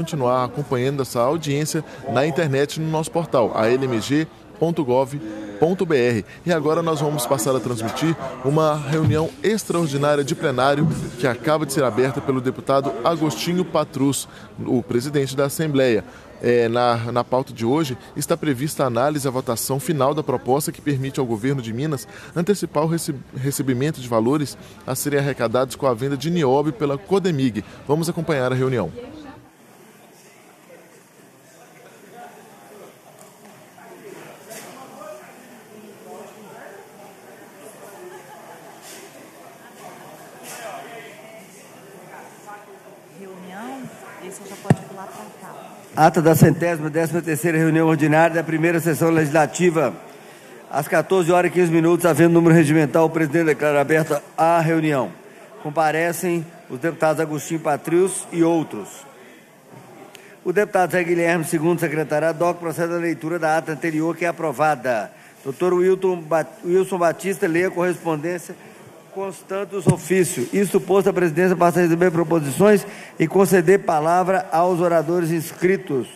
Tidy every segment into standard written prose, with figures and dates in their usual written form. continuar acompanhando essa audiência na internet no nosso portal, almg.gov.br. E agora nós vamos passar a transmitir uma reunião extraordinária de plenário que acaba de ser aberta pelo deputado Agostinho Patrus, o presidente da Assembleia. Na pauta de hoje está prevista a análise e a votação final da proposta que permite ao governo de Minas antecipar o recebimento de valores a serem arrecadados com a venda de nióbio pela Codemig. Vamos acompanhar a reunião. Ata da 113ª reunião ordinária da primeira sessão legislativa, às 14h15, havendo número regimental, o presidente declara aberta a reunião. Comparecem os deputados Agostinho Patrus e outros. O deputado Zé Guilherme, segundo secretariado, DOC, procede à leitura da ata anterior, que é aprovada. Doutor Wilson Batista lê a correspondência constante os ofícios. Isto posto, a presidência passa a receber proposições e conceder palavra aos oradores inscritos,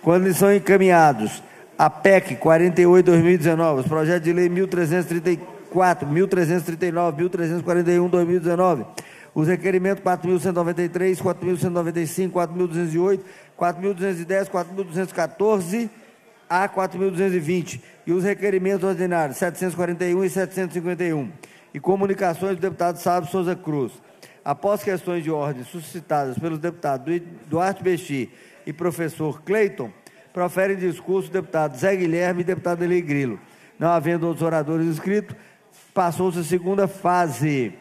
quando lhes são encaminhados a PEC 48/2019, os projetos de lei 1334, 1339, 1341/2019, os requerimentos 4193, 4195, 4208, 4210, 4214 a 4220 e os requerimentos ordinários 741 e 751. E comunicações do deputado Sávio Souza Cruz. Após questões de ordem suscitadas pelos deputados Duarte Bexi e professor Cleiton, proferem discurso o deputado Zé Guilherme e deputado Eli Grilo. Não havendo outros oradores inscritos, passou-se a segunda fase,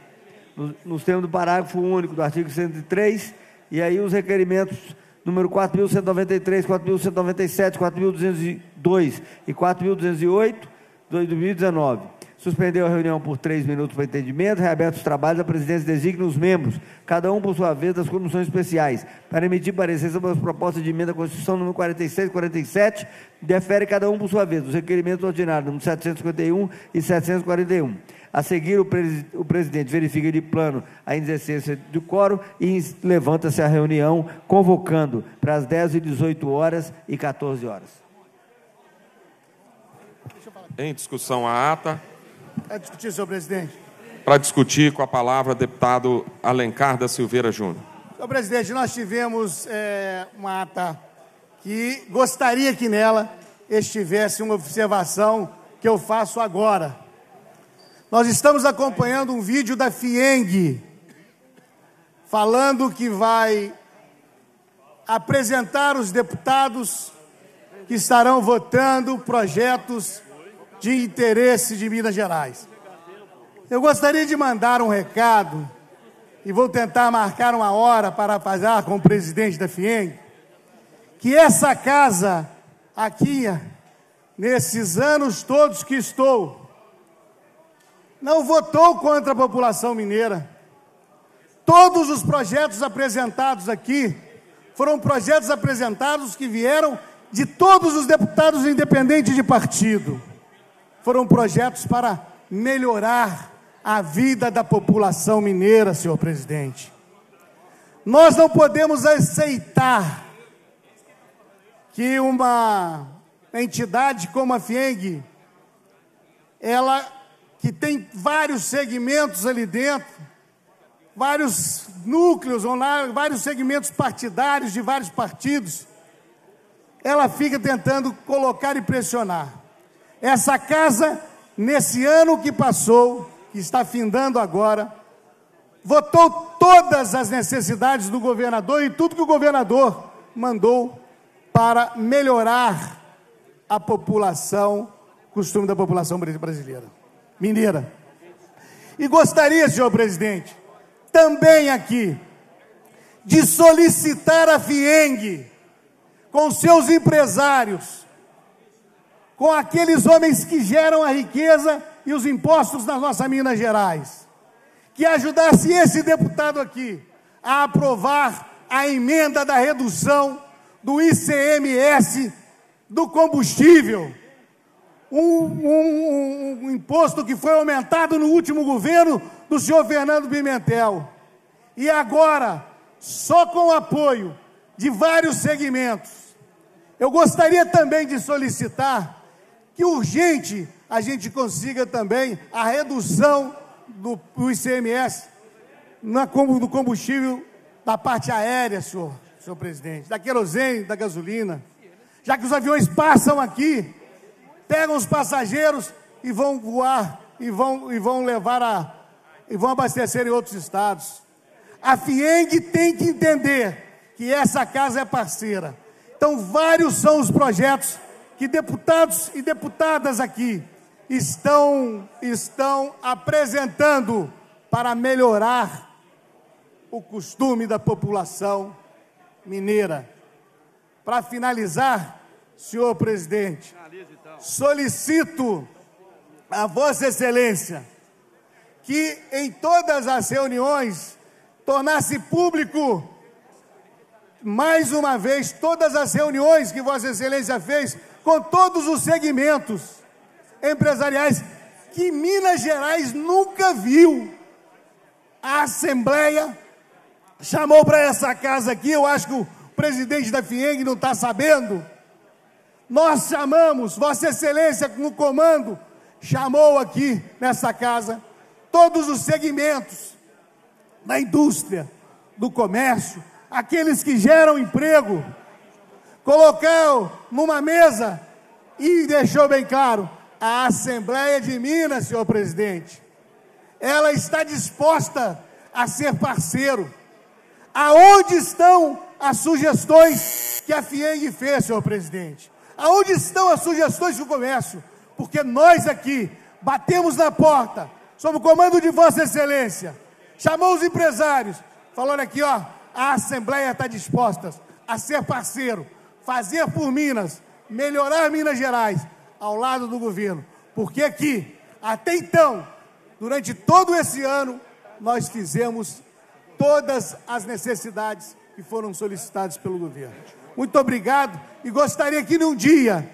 nos termos do parágrafo único do artigo 103, e aí os requerimentos número 4.193, 4.197, 4.202 e 4.208, 2019. Suspendeu a reunião por 3 minutos para entendimento, reaberto os trabalhos, a presidência designa os membros, cada um por sua vez, das comissões especiais, para emitir parecer sobre as propostas de emenda à Constituição número 46 e 47, defere cada um por sua vez os requerimentos ordinários número 751 e 741. A seguir, o presidente verifica de plano a inexistência do quórum e levanta-se a reunião, convocando para as 10h, 18h e 14h. Em discussão a ata. Para discutir, senhor presidente. Para discutir, com a palavra, deputado Alencar da Silveira Júnior. Senhor presidente, nós tivemos uma ata que gostaria que nela estivesse uma observação que eu faço agora. Nós estamos acompanhando um vídeo da FIENG falando que vai apresentar os deputados que estarão votando projetos de interesse de Minas Gerais. Eu gostaria de mandar um recado, e vou tentar marcar uma hora para falar com o presidente da FIENG, que essa casa aqui, nesses anos todos que estou, não votou contra a população mineira. Todos os projetos apresentados aqui foram projetos apresentados que vieram de todos os deputados independentes de partido. Foram projetos para melhorar a vida da população mineira, senhor presidente. Nós não podemos aceitar que uma entidade como a FIENG, ela que tem vários segmentos ali dentro, vários núcleos online, vários segmentos partidários de vários partidos, ela fica tentando colocar e pressionar. Essa casa, nesse ano que passou, que está findando agora, votou todas as necessidades do governador e tudo que o governador mandou para melhorar a população, o costume da população brasileira, mineira. E gostaria, senhor presidente, também aqui, de solicitar a FIENG, com seus empresários, com aqueles homens que geram a riqueza e os impostos na nossa Minas Gerais, que ajudasse esse deputado aqui a aprovar a emenda da redução do ICMS do combustível, um imposto que foi aumentado no último governo do senhor Fernando Pimentel. E agora, só com o apoio de vários segmentos. Eu gostaria também de solicitar que urgente a gente consiga também a redução do ICMS no combustível da parte aérea, senhor presidente, da querosene, da gasolina, já que os aviões passam aqui, pegam os passageiros e vão voar e vão abastecer em outros estados. A FIENG tem que entender que essa casa é parceira. Então, vários são os projetos que deputados e deputadas aqui estão apresentando para melhorar o costume da população mineira. Para finalizar, senhor presidente, solicito a Vossa Excelência que em todas as reuniões tornasse público, mais uma vez, todas as reuniões que Vossa Excelência fez com todos os segmentos empresariais que Minas Gerais nunca viu. A Assembleia chamou para essa casa aqui, eu acho que o presidente da FIENG não está sabendo. Nós chamamos, Vossa Excelência no comando, chamou aqui nessa casa todos os segmentos da indústria, do comércio, aqueles que geram emprego, colocou numa mesa e deixou bem claro, a Assembleia de Minas, senhor presidente, ela está disposta a ser parceiro. Aonde estão as sugestões que a FIENG fez, senhor presidente? Aonde estão as sugestões do comércio? Porque nós aqui batemos na porta, sob o comando de Vossa Excelência, chamou os empresários, falando aqui, ó, a Assembleia está disposta a ser parceiro, fazer por Minas, melhorar Minas Gerais, ao lado do governo. Porque aqui, até então, durante todo esse ano, nós fizemos todas as necessidades que foram solicitadas pelo governo. Muito obrigado e gostaria que num dia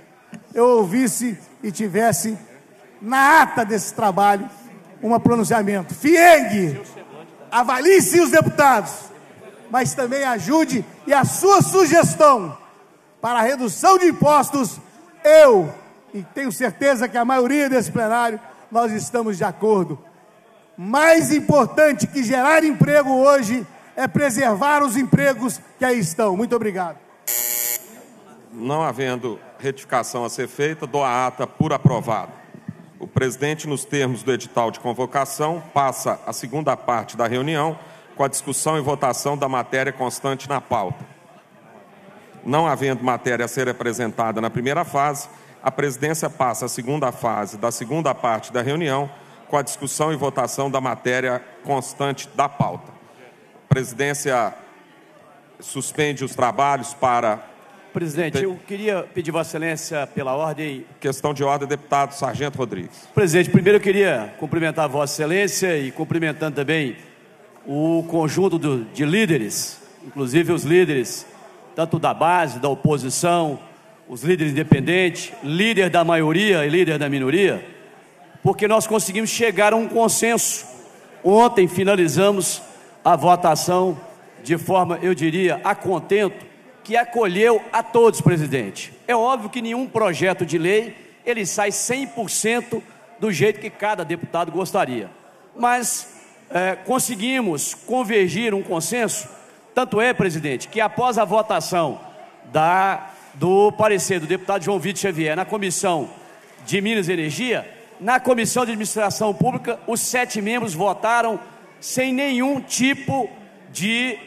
eu ouvisse e tivesse na ata desse trabalho um pronunciamento. FIENG, avalie-se os deputados, mas também ajude e a sua sugestão para a redução de impostos, eu, e tenho certeza que a maioria desse plenário, nós estamos de acordo. Mais importante que gerar emprego hoje é preservar os empregos que aí estão. Muito obrigado. Não havendo retificação a ser feita, dou a ata por aprovada. O presidente, nos termos do edital de convocação, passa a segunda parte da reunião com a discussão e votação da matéria constante na pauta. Não havendo matéria a ser apresentada na primeira fase, a presidência passa a segunda fase da segunda parte da reunião com a discussão e votação da matéria constante da pauta. A presidência suspende os trabalhos para... Presidente, eu queria pedir Vossa Excelência pela ordem... Questão de ordem, deputado Sargento Rodrigues. Presidente, primeiro eu queria cumprimentar Vossa Excelência e cumprimentando também o conjunto de líderes, inclusive os líderes tanto da base, da oposição, os líderes independentes, líder da maioria e líder da minoria, porque nós conseguimos chegar a um consenso. Ontem finalizamos a votação de forma, eu diria, a contento, que acolheu a todos, presidente. É óbvio que nenhum projeto de lei, ele sai 100% do jeito que cada deputado gostaria. Mas conseguimos convergir um consenso, tanto é, presidente, que após a votação do parecer do deputado João Vitor Xavier na Comissão de Minas e Energia, na Comissão de Administração Pública, os 7 membros votaram sem nenhum tipo de,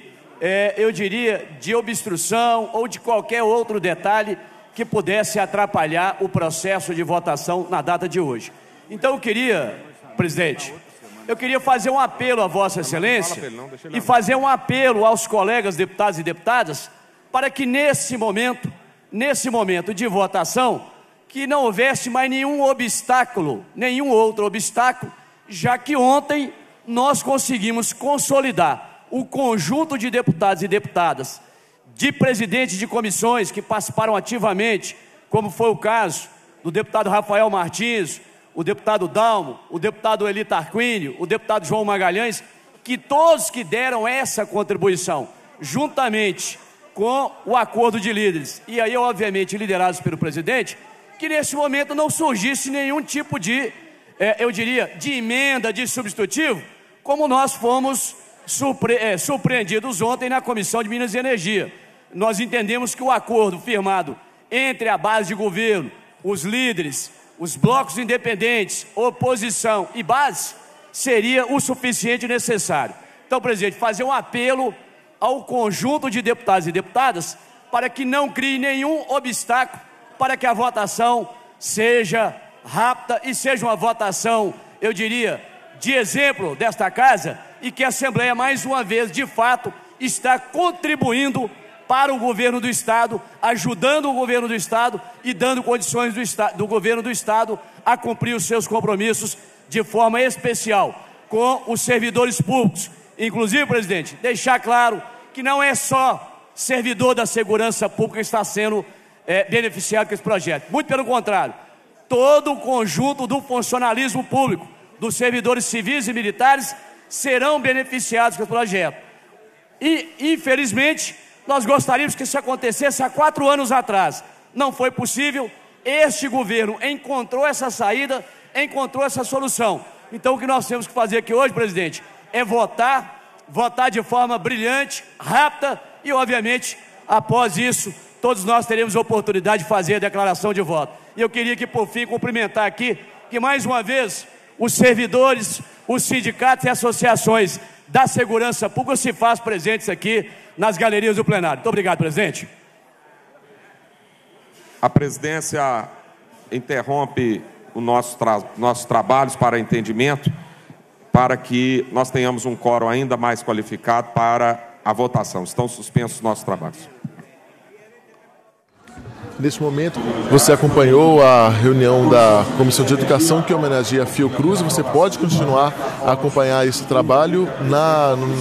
eu diria, de obstrução ou de qualquer outro detalhe que pudesse atrapalhar o processo de votação na data de hoje. Então eu queria, presidente, eu queria fazer um apelo a Vossa Excelência e fazer um apelo aos colegas deputados e deputadas para que nesse momento de votação, que não houvesse mais nenhum obstáculo, nenhum outro obstáculo, já que ontem nós conseguimos consolidar o conjunto de deputados e deputadas, de presidentes de comissões que participaram ativamente, como foi o caso do deputado Rafael Martins, o deputado Dalmo, o deputado Eli Tarquini, o deputado João Magalhães, que todos que deram essa contribuição, juntamente com o acordo de líderes. E aí, obviamente, liderados pelo presidente, que nesse momento não surgisse nenhum tipo de, eu diria, de emenda, de substitutivo, como nós fomos surpreendidos ontem na Comissão de Minas e Energia. Nós entendemos que o acordo firmado entre a base de governo, os líderes, os blocos independentes, oposição e base, seria o suficiente e necessário. Então, presidente, fazer um apelo ao conjunto de deputados e deputadas para que não crie nenhum obstáculo para que a votação seja rápida e seja uma votação, eu diria, de exemplo desta casa e que a Assembleia, mais uma vez, de fato, está contribuindo para o governo do Estado, ajudando o governo do Estado e dando condições do governo do Estado a cumprir os seus compromissos de forma especial com os servidores públicos. Inclusive, presidente, deixar claro que não é só servidor da segurança pública que está sendo beneficiado com esse projeto. Muito pelo contrário, todo o conjunto do funcionalismo público, dos servidores civis e militares, serão beneficiados com esse projeto. E, infelizmente, nós gostaríamos que isso acontecesse há 4 anos atrás. Não foi possível. Este governo encontrou essa saída, encontrou essa solução. Então, o que nós temos que fazer aqui hoje, presidente, é votar de forma brilhante, rápida e, obviamente, após isso, todos nós teremos a oportunidade de fazer a declaração de voto. E eu queria que, por fim, cumprimentar aqui que, mais uma vez, os servidores, os sindicatos e associações da segurança pública se faz presentes aqui nas galerias do plenário. Muito obrigado, presidente. A presidência interrompe os nossos trabalhos para entendimento, para que nós tenhamos um quórum ainda mais qualificado para a votação. Estão suspensos os nossos trabalhos. Neste momento, você acompanhou a reunião da Comissão de Educação, que homenageia a Fiocruz. Você pode continuar a acompanhar esse trabalho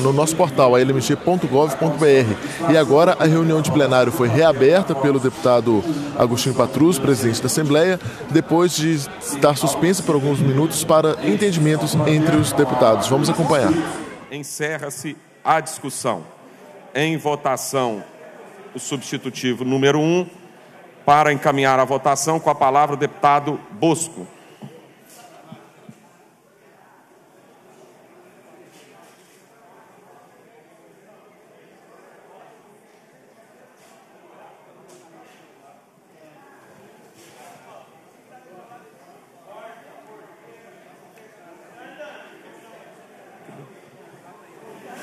no nosso portal, almg.gov.br. E agora, a reunião de plenário foi reaberta pelo deputado Agostinho Patrus, presidente da Assembleia, depois de estar suspensa por alguns minutos para entendimentos entre os deputados. Vamos acompanhar. Encerra-se a discussão. Em votação, o substitutivo número 1. Para encaminhar a votação, com a palavra o deputado Bosco.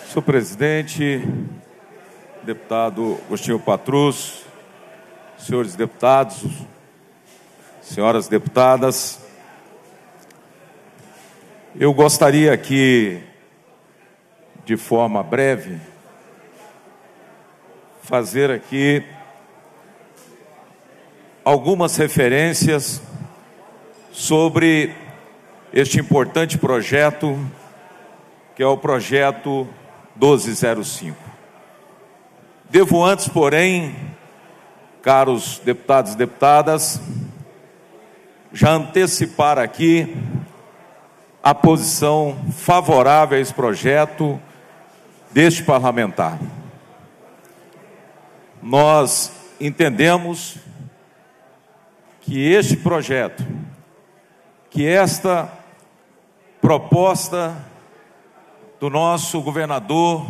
Senhor presidente, deputado Agostinho Patrus, senhores deputados, senhoras deputadas, eu gostaria aqui, de forma breve, fazer aqui algumas referências sobre este importante projeto, que é o Projeto 1205. Devo antes, porém, caros deputados e deputadas, já antecipar aqui a posição favorável a esse projeto deste parlamentar. Nós entendemos que este projeto, que esta proposta do nosso governador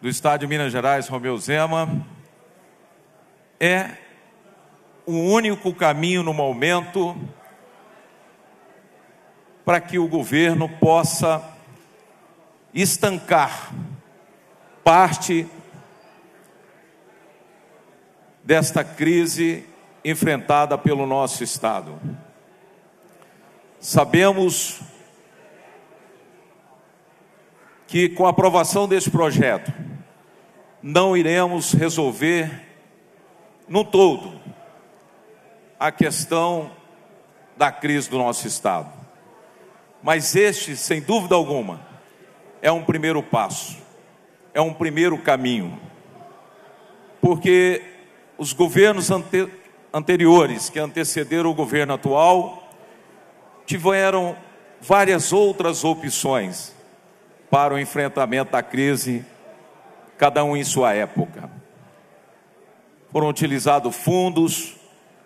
do Estado de Minas Gerais, Romeu Zema, é o único caminho no momento para que o governo possa estancar parte desta crise enfrentada pelo nosso Estado. Sabemos que com a aprovação deste projeto não iremos resolver no todo a questão da crise do nosso Estado. Mas este, sem dúvida alguma, é um primeiro passo, é um primeiro caminho, porque os governos anteriores, que antecederam o governo atual, tiveram várias outras opções para o enfrentamento da crise, cada um em sua época. foram utilizados fundos,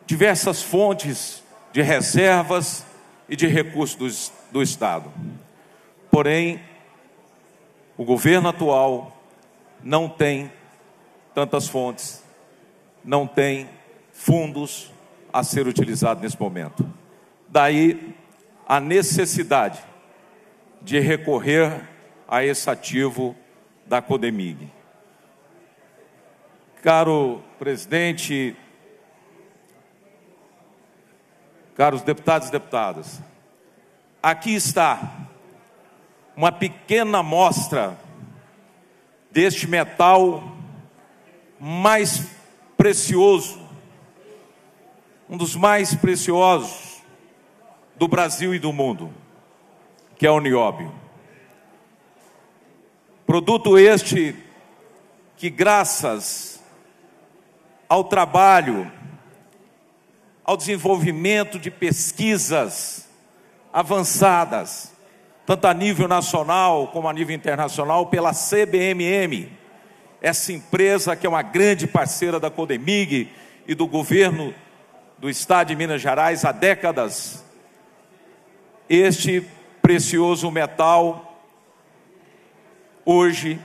diversas fontes de reservas e de recursos do Estado. Porém, o governo atual não tem tantas fontes, não tem fundos a ser utilizado nesse momento. Daí a necessidade de recorrer a esse ativo da Codemig. Caro presidente, caros deputados e deputadas, aqui está uma pequena amostra deste metal mais precioso, um dos mais preciosos do Brasil e do mundo, que é o nióbio. Produto este que, graças ao trabalho, ao desenvolvimento de pesquisas avançadas, tanto a nível nacional como a nível internacional, pela CBMM, essa empresa que é uma grande parceira da Codemig e do governo do Estado de Minas Gerais há décadas, este precioso metal hoje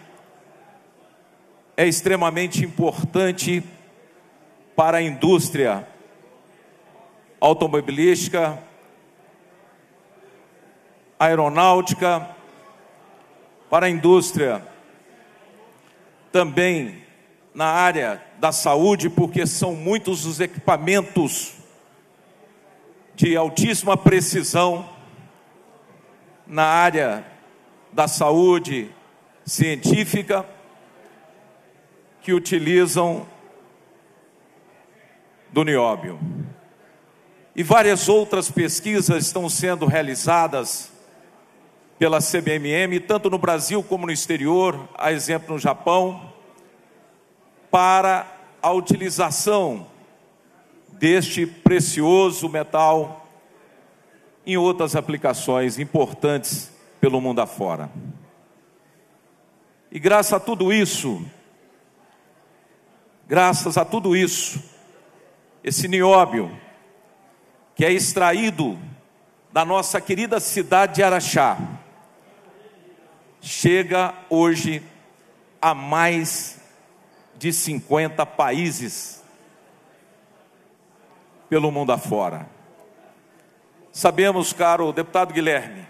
é extremamente importante para a indústria automobilística, aeronáutica, para a indústria também na área da saúde, porque são muitos os equipamentos de altíssima precisão na área da saúde científica que utilizam do nióbio. E várias outras pesquisas estão sendo realizadas pela CBMM, tanto no Brasil como no exterior, a exemplo no Japão, para a utilização deste precioso metal em outras aplicações importantes pelo mundo afora. E graças a tudo isso, esse nióbio que é extraído da nossa querida cidade de Araxá, chega hoje a mais de 50 países pelo mundo afora. Sabemos, caro deputado Guilherme,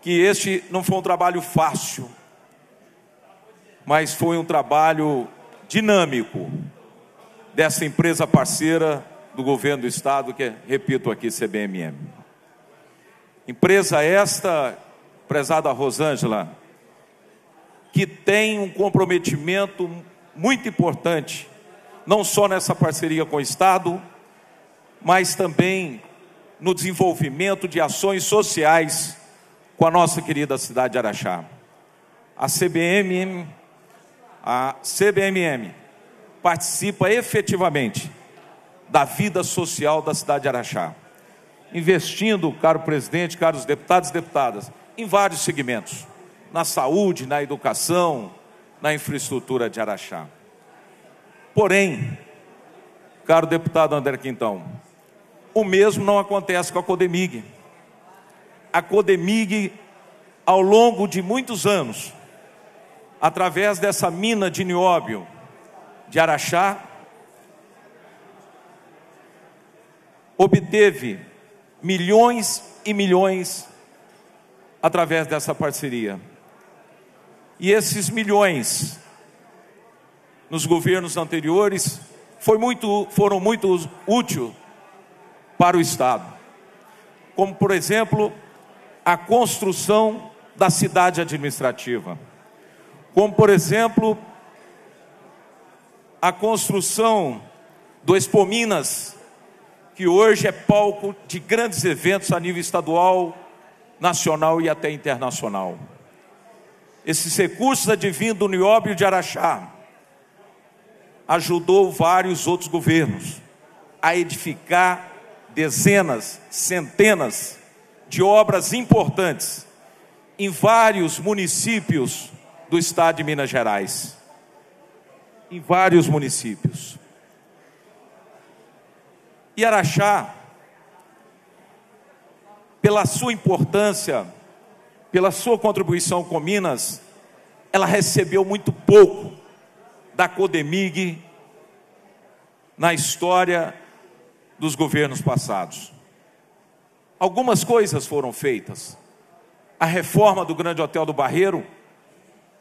que este não foi um trabalho fácil, mas foi um trabalho dinâmico dessa empresa parceira do governo do Estado, que é, repito aqui, CBMM. Empresa esta, prezada Rosângela, que tem um comprometimento muito importante, não só nessa parceria com o Estado, mas também no desenvolvimento de ações sociais com a nossa querida cidade de Araxá. A CBMM participa efetivamente da vida social da cidade de Araxá, investindo, caro presidente, caros deputados e deputadas, em vários segmentos, na saúde, na educação, na infraestrutura de Araxá. Porém, caro deputado André Quintão, o mesmo não acontece com a Codemig. A Codemig, ao longo de muitos anos, através dessa mina de nióbio de Araxá, obteve milhões e milhões através dessa parceria. E esses milhões, nos governos anteriores, foram muito úteis para o Estado. Como, por exemplo, a construção da cidade administrativa. Como, por exemplo, a construção do Expo Minas, que hoje é palco de grandes eventos a nível estadual, nacional e até internacional. Esses recursos advindos do nióbio de Araxá ajudou vários outros governos a edificar dezenas, centenas de obras importantes em vários municípios do Estado de Minas Gerais. Em vários municípios. E Araxá, pela sua importância, pela sua contribuição com Minas, ela recebeu muito pouco da Codemig na história dos governos passados. Algumas coisas foram feitas. A reforma do Grande Hotel do Barreiro,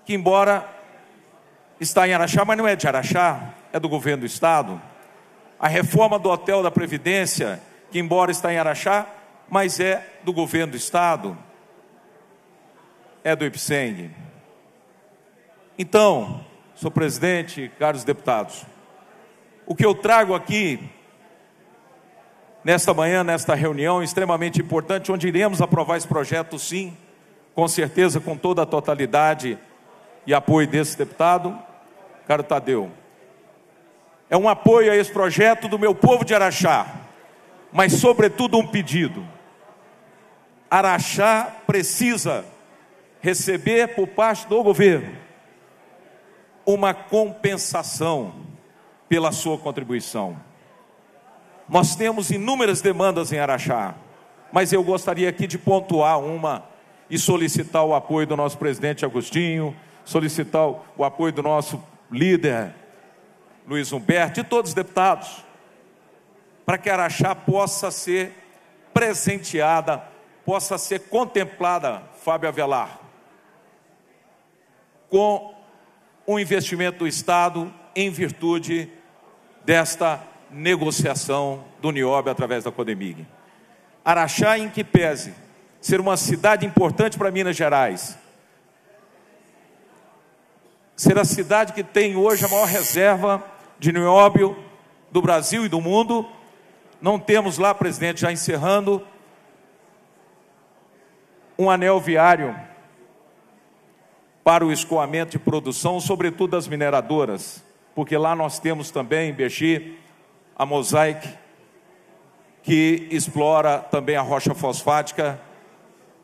que embora está em Araxá, mas não é de Araxá, é do governo do Estado. A reforma do Hotel da Previdência, que embora está em Araxá, mas é do governo do Estado, é do IPSENG. Então, senhor presidente, caros deputados, o que eu trago aqui, nesta manhã, nesta reunião extremamente importante, onde iremos aprovar esse projeto, sim, com certeza, com toda a totalidade e apoio desse deputado, caro Tadeu. É um apoio a esse projeto do meu povo de Araxá, mas, sobretudo, um pedido. Araxá precisa receber, por parte do governo, uma compensação pela sua contribuição. Nós temos inúmeras demandas em Araxá, mas eu gostaria aqui de pontuar uma e solicitar o apoio do nosso presidente Agostinho, solicitar o apoio do nosso líder Luiz Humberto e todos os deputados, para que Araxá possa ser presenteada, possa ser contemplada, Fábio Avelar, com um investimento do Estado em virtude desta negociação do nióbio através da Codemig. Araxá, em que pese ser uma cidade importante para Minas Gerais, será a cidade que tem hoje a maior reserva de nióbio do Brasil e do mundo. Não temos lá, presidente, já encerrando, um anel viário para o escoamento de produção, sobretudo das mineradoras, porque lá nós temos também, em Bexi, a Mosaic, que explora também a rocha fosfática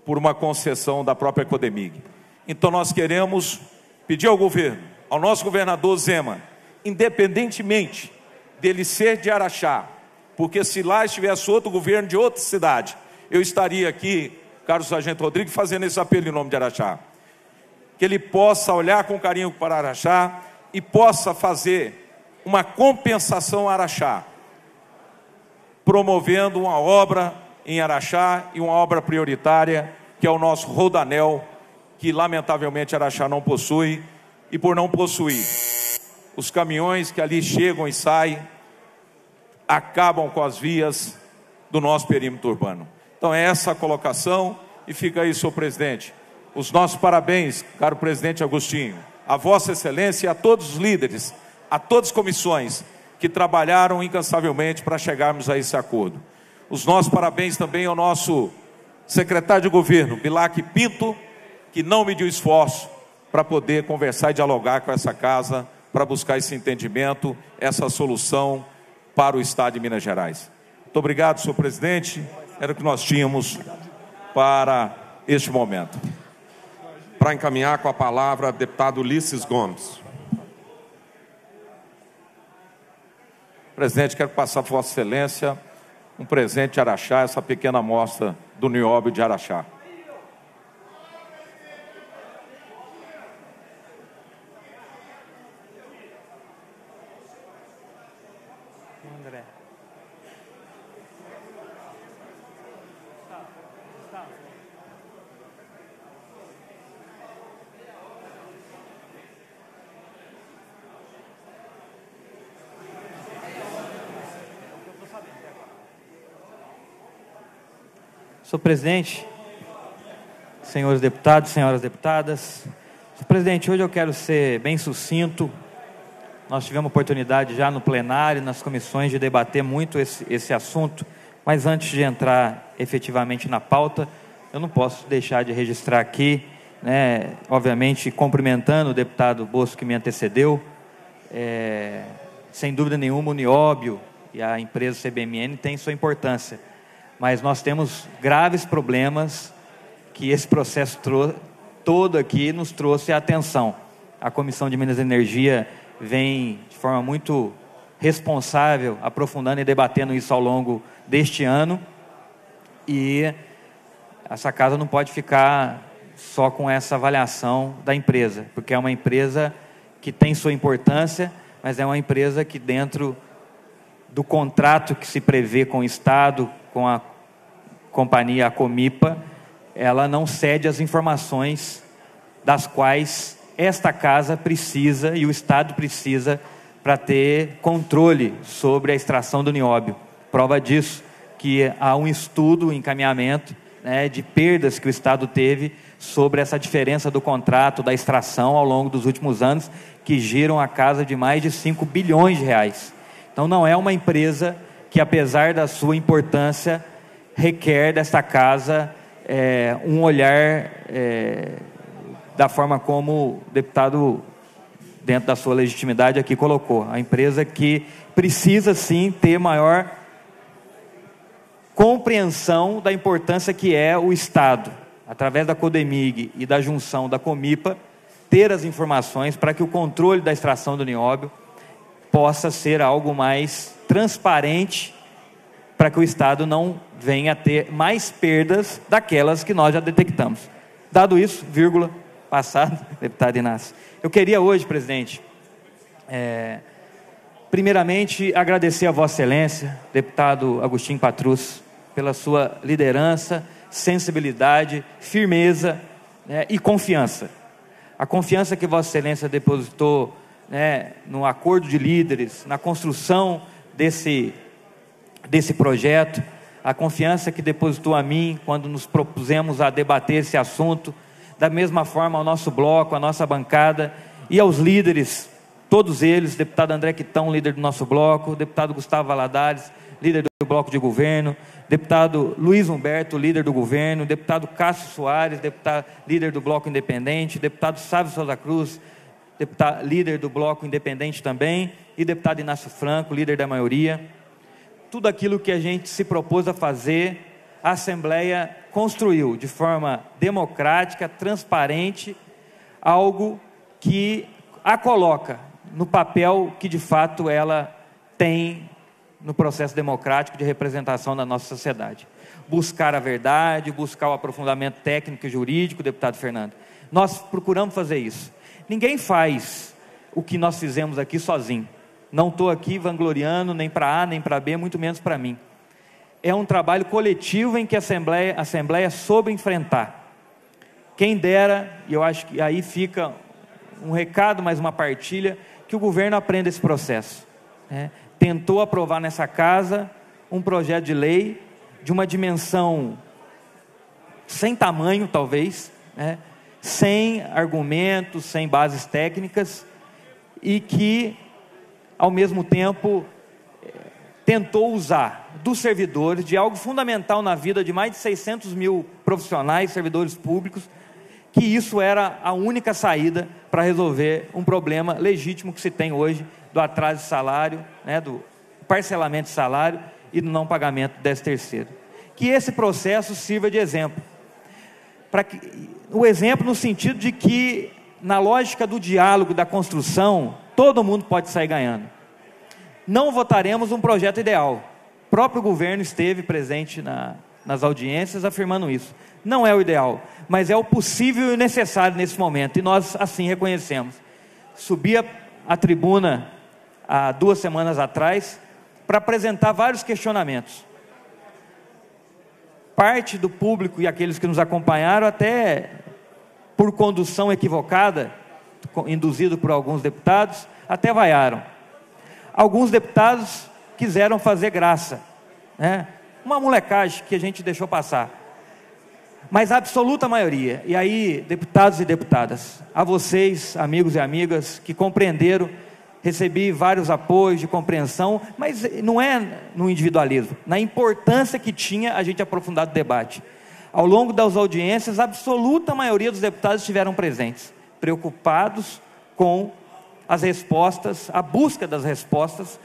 por uma concessão da própria Codemig. Então nós queremos pedir ao governo, ao nosso governador Zema, independentemente dele ser de Araxá, porque se lá estivesse outro governo de outra cidade, eu estaria aqui, Carlos Sargento Rodrigues, fazendo esse apelo em nome de Araxá. Que ele possa olhar com carinho para Araxá e possa fazer uma compensação a Araxá, promovendo uma obra em Araxá e uma obra prioritária, que é o nosso Rodanel, que lamentavelmente Araxá não possui, e por não possuir, os caminhões que ali chegam e saem acabam com as vias do nosso perímetro urbano. Então é essa a colocação, e fica aí, senhor presidente, os nossos parabéns, caro presidente Agostinho, a vossa excelência e a todos os líderes, a todas as comissões que trabalharam incansavelmente para chegarmos a esse acordo. Os nossos parabéns também ao nosso secretário de governo, Bilac Pinto, que não mediu esforço para poder conversar e dialogar com essa casa, para buscar esse entendimento, essa solução para o Estado de Minas Gerais. Muito obrigado, senhor presidente. Era o que nós tínhamos para este momento. Para encaminhar com a palavra, deputado Ulysses Gomes. Presidente, quero passar para Vossa Excelência um presente de Araxá, essa pequena amostra do nióbio de Araxá. Senhor presidente, senhores deputados, senhoras deputadas. Senhor presidente, hoje eu quero ser bem sucinto. Nós tivemos oportunidade já no plenário, nas comissões, de debater muito esse assunto, mas antes de entrar efetivamente na pauta, eu não posso deixar de registrar aqui, né, obviamente cumprimentando o deputado Bosco que me antecedeu, sem dúvida nenhuma o nióbio e a empresa CBMM tem sua importância, mas nós temos graves problemas que esse processo todo aqui nos trouxe a atenção. A Comissão de Minas e Energia vem de forma muito responsável, aprofundando e debatendo isso ao longo deste ano. E essa casa não pode ficar só com essa avaliação da empresa, porque é uma empresa que tem sua importância, mas é uma empresa que, dentro do contrato que se prevê com o Estado, com a companhia, a Comipa, ela não cede as informações das quais esta casa precisa e o Estado precisa para ter controle sobre a extração do nióbio. Prova disso que há um estudo, um encaminhamento, né, de perdas que o Estado teve sobre essa diferença do contrato, da extração ao longo dos últimos anos, que giram a casa de mais de 5 bilhões de reais. Então não é uma empresa que, apesar da sua importância, requer desta casa um olhar da forma como o deputado, dentro da sua legitimidade, aqui colocou. A empresa que precisa, sim, ter maior compreensão da importância que é o Estado, através da Codemig e da junção da Comipa, ter as informações para que o controle da extração do nióbio possa ser algo mais transparente, para que o Estado não venha a ter mais perdas daquelas que nós já detectamos. Dado isso, vírgula, passado, deputado Inácio. Eu queria hoje, presidente, primeiramente agradecer a Vossa Excelência, deputado Agostinho Patrus, pela sua liderança, sensibilidade, firmeza, né, e confiança. A confiança que Vossa Excelência depositou, né, no acordo de líderes, na construção desse projeto, a confiança que depositou a mim quando nos propusemos a debater esse assunto, da mesma forma ao nosso bloco, à nossa bancada e aos líderes, todos eles, deputado André Quintão, líder do nosso bloco, deputado Gustavo Valadares, líder do bloco de governo, deputado Luiz Humberto, líder do governo, deputado Cássio Soares, deputado líder do bloco independente, deputado Sávio Souza Cruz, deputado líder do bloco independente também, e deputado Inácio Franco, líder da maioria. Tudo aquilo que a gente se propôs a fazer, a Assembleia construiu de forma democrática, transparente, algo que a coloca no papel que de fato ela tem no processo democrático de representação da nossa sociedade. Buscar a verdade, buscar o aprofundamento técnico e jurídico, deputado Fernando. Nós procuramos fazer isso. Ninguém faz o que nós fizemos aqui sozinho. Não estou aqui vangloriando nem para A, nem para B, muito menos para mim. É um trabalho coletivo em que a Assembleia soube enfrentar. Quem dera, e eu acho que aí fica um recado, mais uma partilha, que o governo aprenda esse processo. Né? Tentou aprovar nessa casa um projeto de lei de uma dimensão sem tamanho, talvez, né? Sem argumentos, sem bases técnicas, e que, ao mesmo tempo, tentou usar dos servidores, de algo fundamental na vida de mais de 600 mil profissionais, servidores públicos, que isso era a única saída para resolver um problema legítimo que se tem hoje do atraso de salário, né, do parcelamento de salário e do não pagamento do 13º. Que esse processo sirva de exemplo. O exemplo no sentido de que, na lógica do diálogo, da construção, todo mundo pode sair ganhando. Não votaremos um projeto ideal. O próprio governo esteve presente nas audiências afirmando isso. Não é o ideal, mas é o possível e o necessário nesse momento. E nós assim reconhecemos. Subi a tribuna há 2 semanas atrás para apresentar vários questionamentos. Parte do público e aqueles que nos acompanharam, até por condução equivocada, induzido por alguns deputados, até vaiaram. Alguns deputados quiseram fazer graça, né? Uma molecagem que a gente deixou passar. Mas a absoluta maioria, e aí, deputados e deputadas, a vocês, amigos e amigas, que compreenderam, recebi vários apoios de compreensão, mas não é no individualismo, na importância que tinha a gente aprofundar o debate. Ao longo das audiências, a absoluta maioria dos deputados estiveram presentes, preocupados com as respostas, a busca das respostas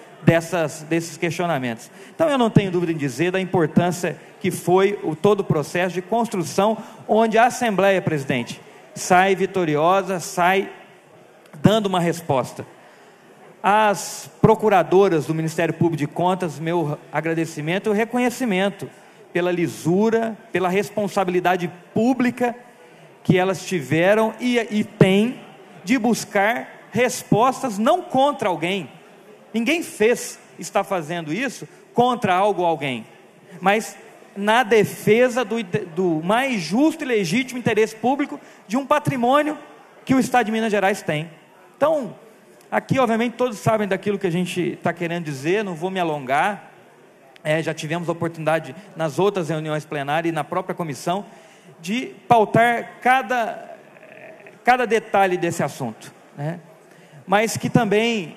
desses questionamentos. Então eu não tenho dúvida em dizer da importância que foi todo o processo de construção, onde a Assembleia, presidente, sai vitoriosa, sai dando uma resposta. As procuradoras do Ministério Público de Contas, meu agradecimento e reconhecimento pela lisura, pela responsabilidade pública que elas tiveram e têm de buscar respostas não contra alguém. Ninguém está fazendo isso contra algo ou alguém, mas na defesa do mais justo e legítimo interesse público de um patrimônio que o Estado de Minas Gerais tem. Então, aqui, obviamente, todos sabem daquilo que a gente está querendo dizer, não vou me alongar. Já tivemos a oportunidade, nas outras reuniões plenárias e na própria comissão, de pautar cada detalhe desse assunto, né? Mas que também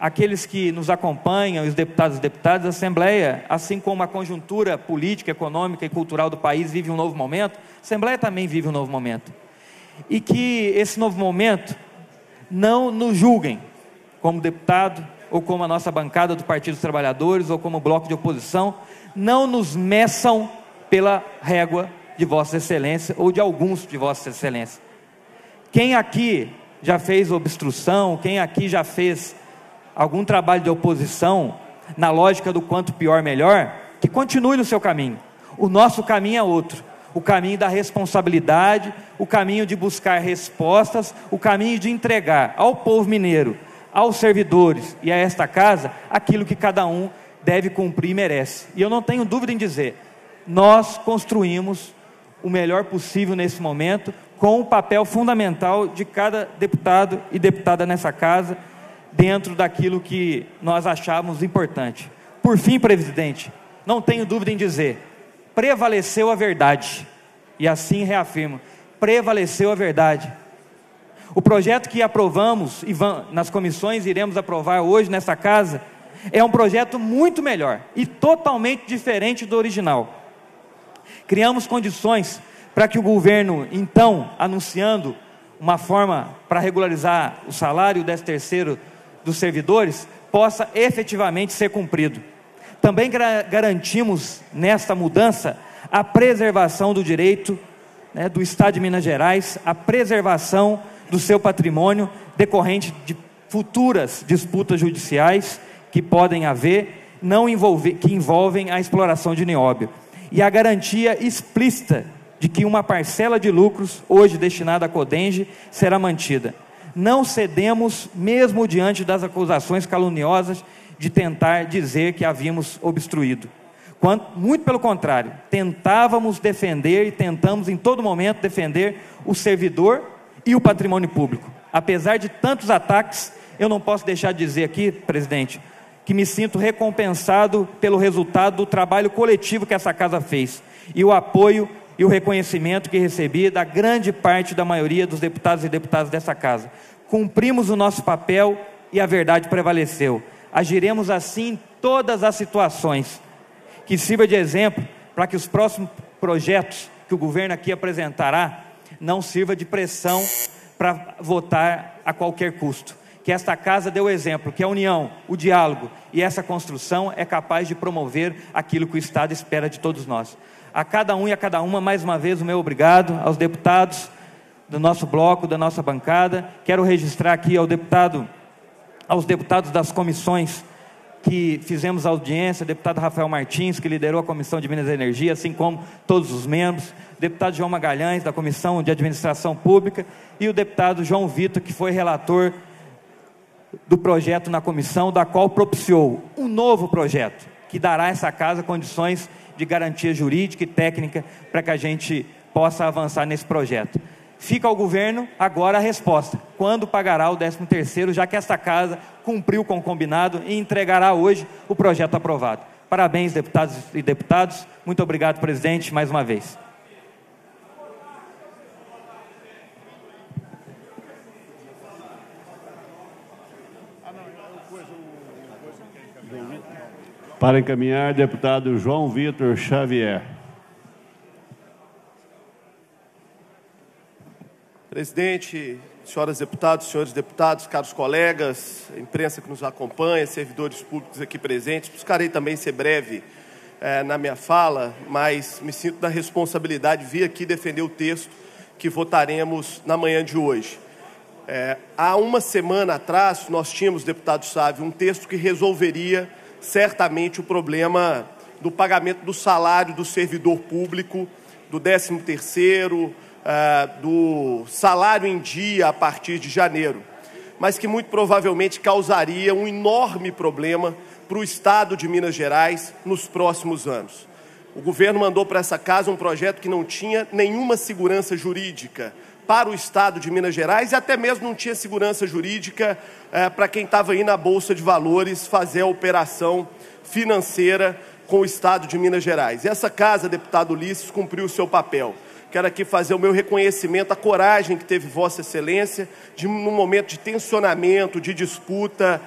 aqueles que nos acompanham, os deputados e deputadas, a Assembleia, assim como a conjuntura política, econômica e cultural do país vive um novo momento, a Assembleia também vive um novo momento. E que esse novo momento não nos julguem como deputado, ou como a nossa bancada do Partido dos Trabalhadores, ou como bloco de oposição, não nos meçam pela régua de Vossa Excelência, ou de alguns de Vossa Excelência. Quem aqui já fez obstrução, quem aqui já fez algum trabalho de oposição, na lógica do quanto pior melhor, que continue no seu caminho. O nosso caminho é outro. O caminho da responsabilidade, o caminho de buscar respostas, o caminho de entregar ao povo mineiro, aos servidores e a esta casa, aquilo que cada um deve cumprir e merece. E eu não tenho dúvida em dizer, nós construímos o melhor possível nesse momento, com o papel fundamental de cada deputado e deputada nessa casa, dentro daquilo que nós achávamos importante. Por fim, presidente, não tenho dúvida em dizer, prevaleceu a verdade, e assim reafirmo, prevaleceu a verdade. O projeto que aprovamos, e nas comissões iremos aprovar hoje nessa casa, é um projeto muito melhor e totalmente diferente do original. Criamos condições para que o governo, então, anunciando uma forma para regularizar o salário 13º dos servidores, possa efetivamente ser cumprido. Também garantimos, nesta mudança, a preservação do direito, né, do Estado de Minas Gerais, a preservação do seu patrimônio decorrente de futuras disputas judiciais que podem haver, que envolvem a exploração de nióbio. E a garantia explícita de que uma parcela de lucros, hoje destinada à Codemig, será mantida. Não cedemos, mesmo diante das acusações caluniosas, de tentar dizer que havíamos obstruído. Muito pelo contrário, tentávamos defender e tentamos em todo momento defender o servidor e o patrimônio público. Apesar de tantos ataques, eu não posso deixar de dizer aqui, presidente, que me sinto recompensado pelo resultado do trabalho coletivo que essa casa fez e o apoio e o reconhecimento que recebi da grande parte da maioria dos deputados e deputadas dessa casa. Cumprimos o nosso papel e a verdade prevaleceu. Agiremos assim em todas as situações. Que sirva de exemplo para que os próximos projetos que o governo aqui apresentará não sirva de pressão para votar a qualquer custo. Que esta casa dê o exemplo, que a união, o diálogo e essa construção é capaz de promover aquilo que o Estado espera de todos nós. A cada um e a cada uma, mais uma vez, o meu obrigado aos deputados do nosso bloco, da nossa bancada. Quero registrar aqui aos deputados das comissões que fizemos audiência, deputado Rafael Martins, que liderou a Comissão de Minas e Energia, assim como todos os membros, deputado João Magalhães, da Comissão de Administração Pública, e o deputado João Vitor, que foi relator do projeto na comissão, da qual propiciou um novo projeto, que dará a essa casa condições de garantia jurídica e técnica para que a gente possa avançar nesse projeto. Fica ao governo agora a resposta, quando pagará o 13º, já que esta casa cumpriu com o combinado e entregará hoje o projeto aprovado. Parabéns, deputados e deputadas. Muito obrigado, presidente, mais uma vez. Para encaminhar, deputado João Vitor Xavier. Presidente, senhoras deputadas, senhores deputados, caros colegas, imprensa que nos acompanha, servidores públicos aqui presentes, buscarei também ser breve na minha fala, mas me sinto na responsabilidade de vir aqui defender o texto que votaremos na manhã de hoje. Há uma semana atrás, nós tínhamos, deputado Sávio, um texto que resolveria certamente o problema do pagamento do salário do servidor público, do 13º, do salário em dia a partir de janeiro, mas que muito provavelmente causaria um enorme problema para o Estado de Minas Gerais nos próximos anos. O governo mandou para essa casa um projeto que não tinha nenhuma segurança jurídica para o Estado de Minas Gerais e até mesmo não tinha segurança jurídica para quem estava aí na Bolsa de Valores fazer a operação financeira com o Estado de Minas Gerais. E essa casa, deputado Ulysses, cumpriu o seu papel. Quero aqui fazer o meu reconhecimento à coragem que teve Vossa Excelência num momento de tensionamento, de disputa,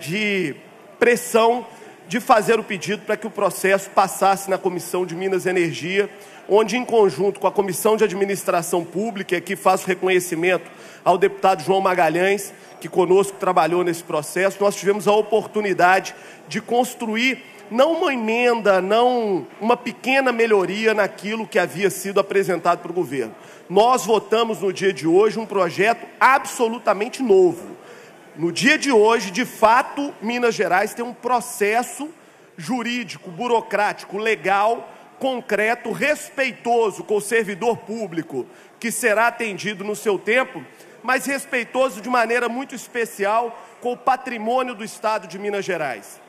de pressão, de fazer o pedido para que o processo passasse na Comissão de Minas e Energia, onde, em conjunto com a Comissão de Administração Pública, e aqui faço reconhecimento ao deputado João Magalhães, que conosco trabalhou nesse processo, nós tivemos a oportunidade de construir não uma emenda, não uma pequena melhoria naquilo que havia sido apresentado para o governo. Nós votamos no dia de hoje um projeto absolutamente novo. No dia de hoje, de fato, Minas Gerais tem um processo jurídico, burocrático, legal, concreto, respeitoso com o servidor público, que será atendido no seu tempo, mas respeitoso de maneira muito especial com o patrimônio do Estado de Minas Gerais.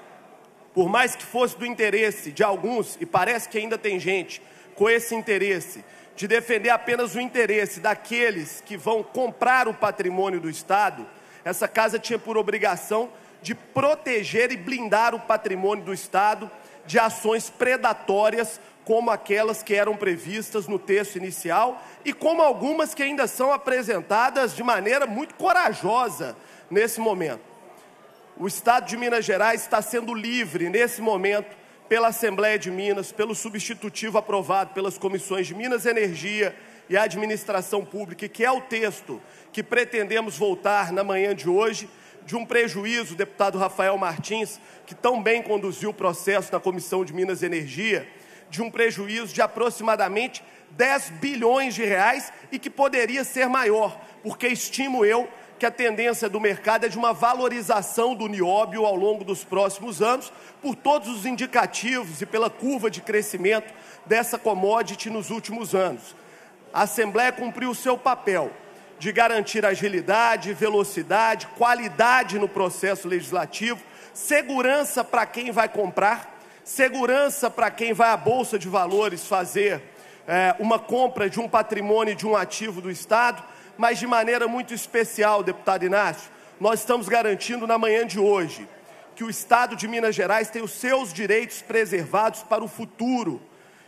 Por mais que fosse do interesse de alguns, e parece que ainda tem gente com esse interesse, de defender apenas o interesse daqueles que vão comprar o patrimônio do Estado, essa casa tinha por obrigação de proteger e blindar o patrimônio do Estado de ações predatórias como aquelas que eram previstas no texto inicial e como algumas que ainda são apresentadas de maneira muito corajosa nesse momento. O Estado de Minas Gerais está sendo livre nesse momento pela Assembleia de Minas, pelo substitutivo aprovado pelas comissões de Minas e Energia e a Administração Pública, que é o texto que pretendemos voltar na manhã de hoje, de um prejuízo, deputado Rafael Martins, que tão bem conduziu o processo na Comissão de Minas e Energia, de um prejuízo de aproximadamente 10 bilhões de reais e que poderia ser maior, porque estimo eu que a tendência do mercado é de uma valorização do nióbio ao longo dos próximos anos, por todos os indicativos e pela curva de crescimento dessa commodity nos últimos anos. A Assembleia cumpriu o seu papel de garantir agilidade, velocidade, qualidade no processo legislativo, segurança para quem vai comprar, segurança para quem vai à Bolsa de Valores fazer uma compra de um patrimônio, de um ativo do Estado, mas de maneira muito especial, deputado Inácio, nós estamos garantindo na manhã de hoje que o Estado de Minas Gerais tem os seus direitos preservados para o futuro,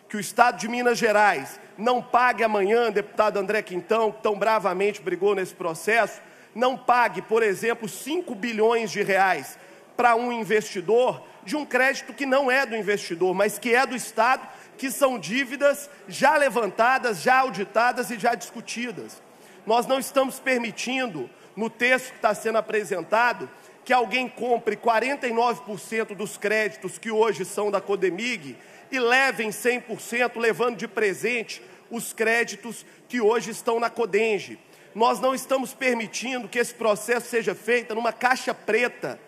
que o Estado de Minas Gerais não pague amanhã, deputado André Quintão, que tão bravamente brigou nesse processo, não pague, por exemplo, 5 bilhões de reais para um investidor de um crédito que não é do investidor, mas que é do Estado, que são dívidas já levantadas, já auditadas e já discutidas. Nós não estamos permitindo, no texto que está sendo apresentado, que alguém compre 49% dos créditos que hoje são da Codemig e levem 100%, levando de presente os créditos que hoje estão na Codemig. Nós não estamos permitindo que esse processo seja feito numa caixa preta,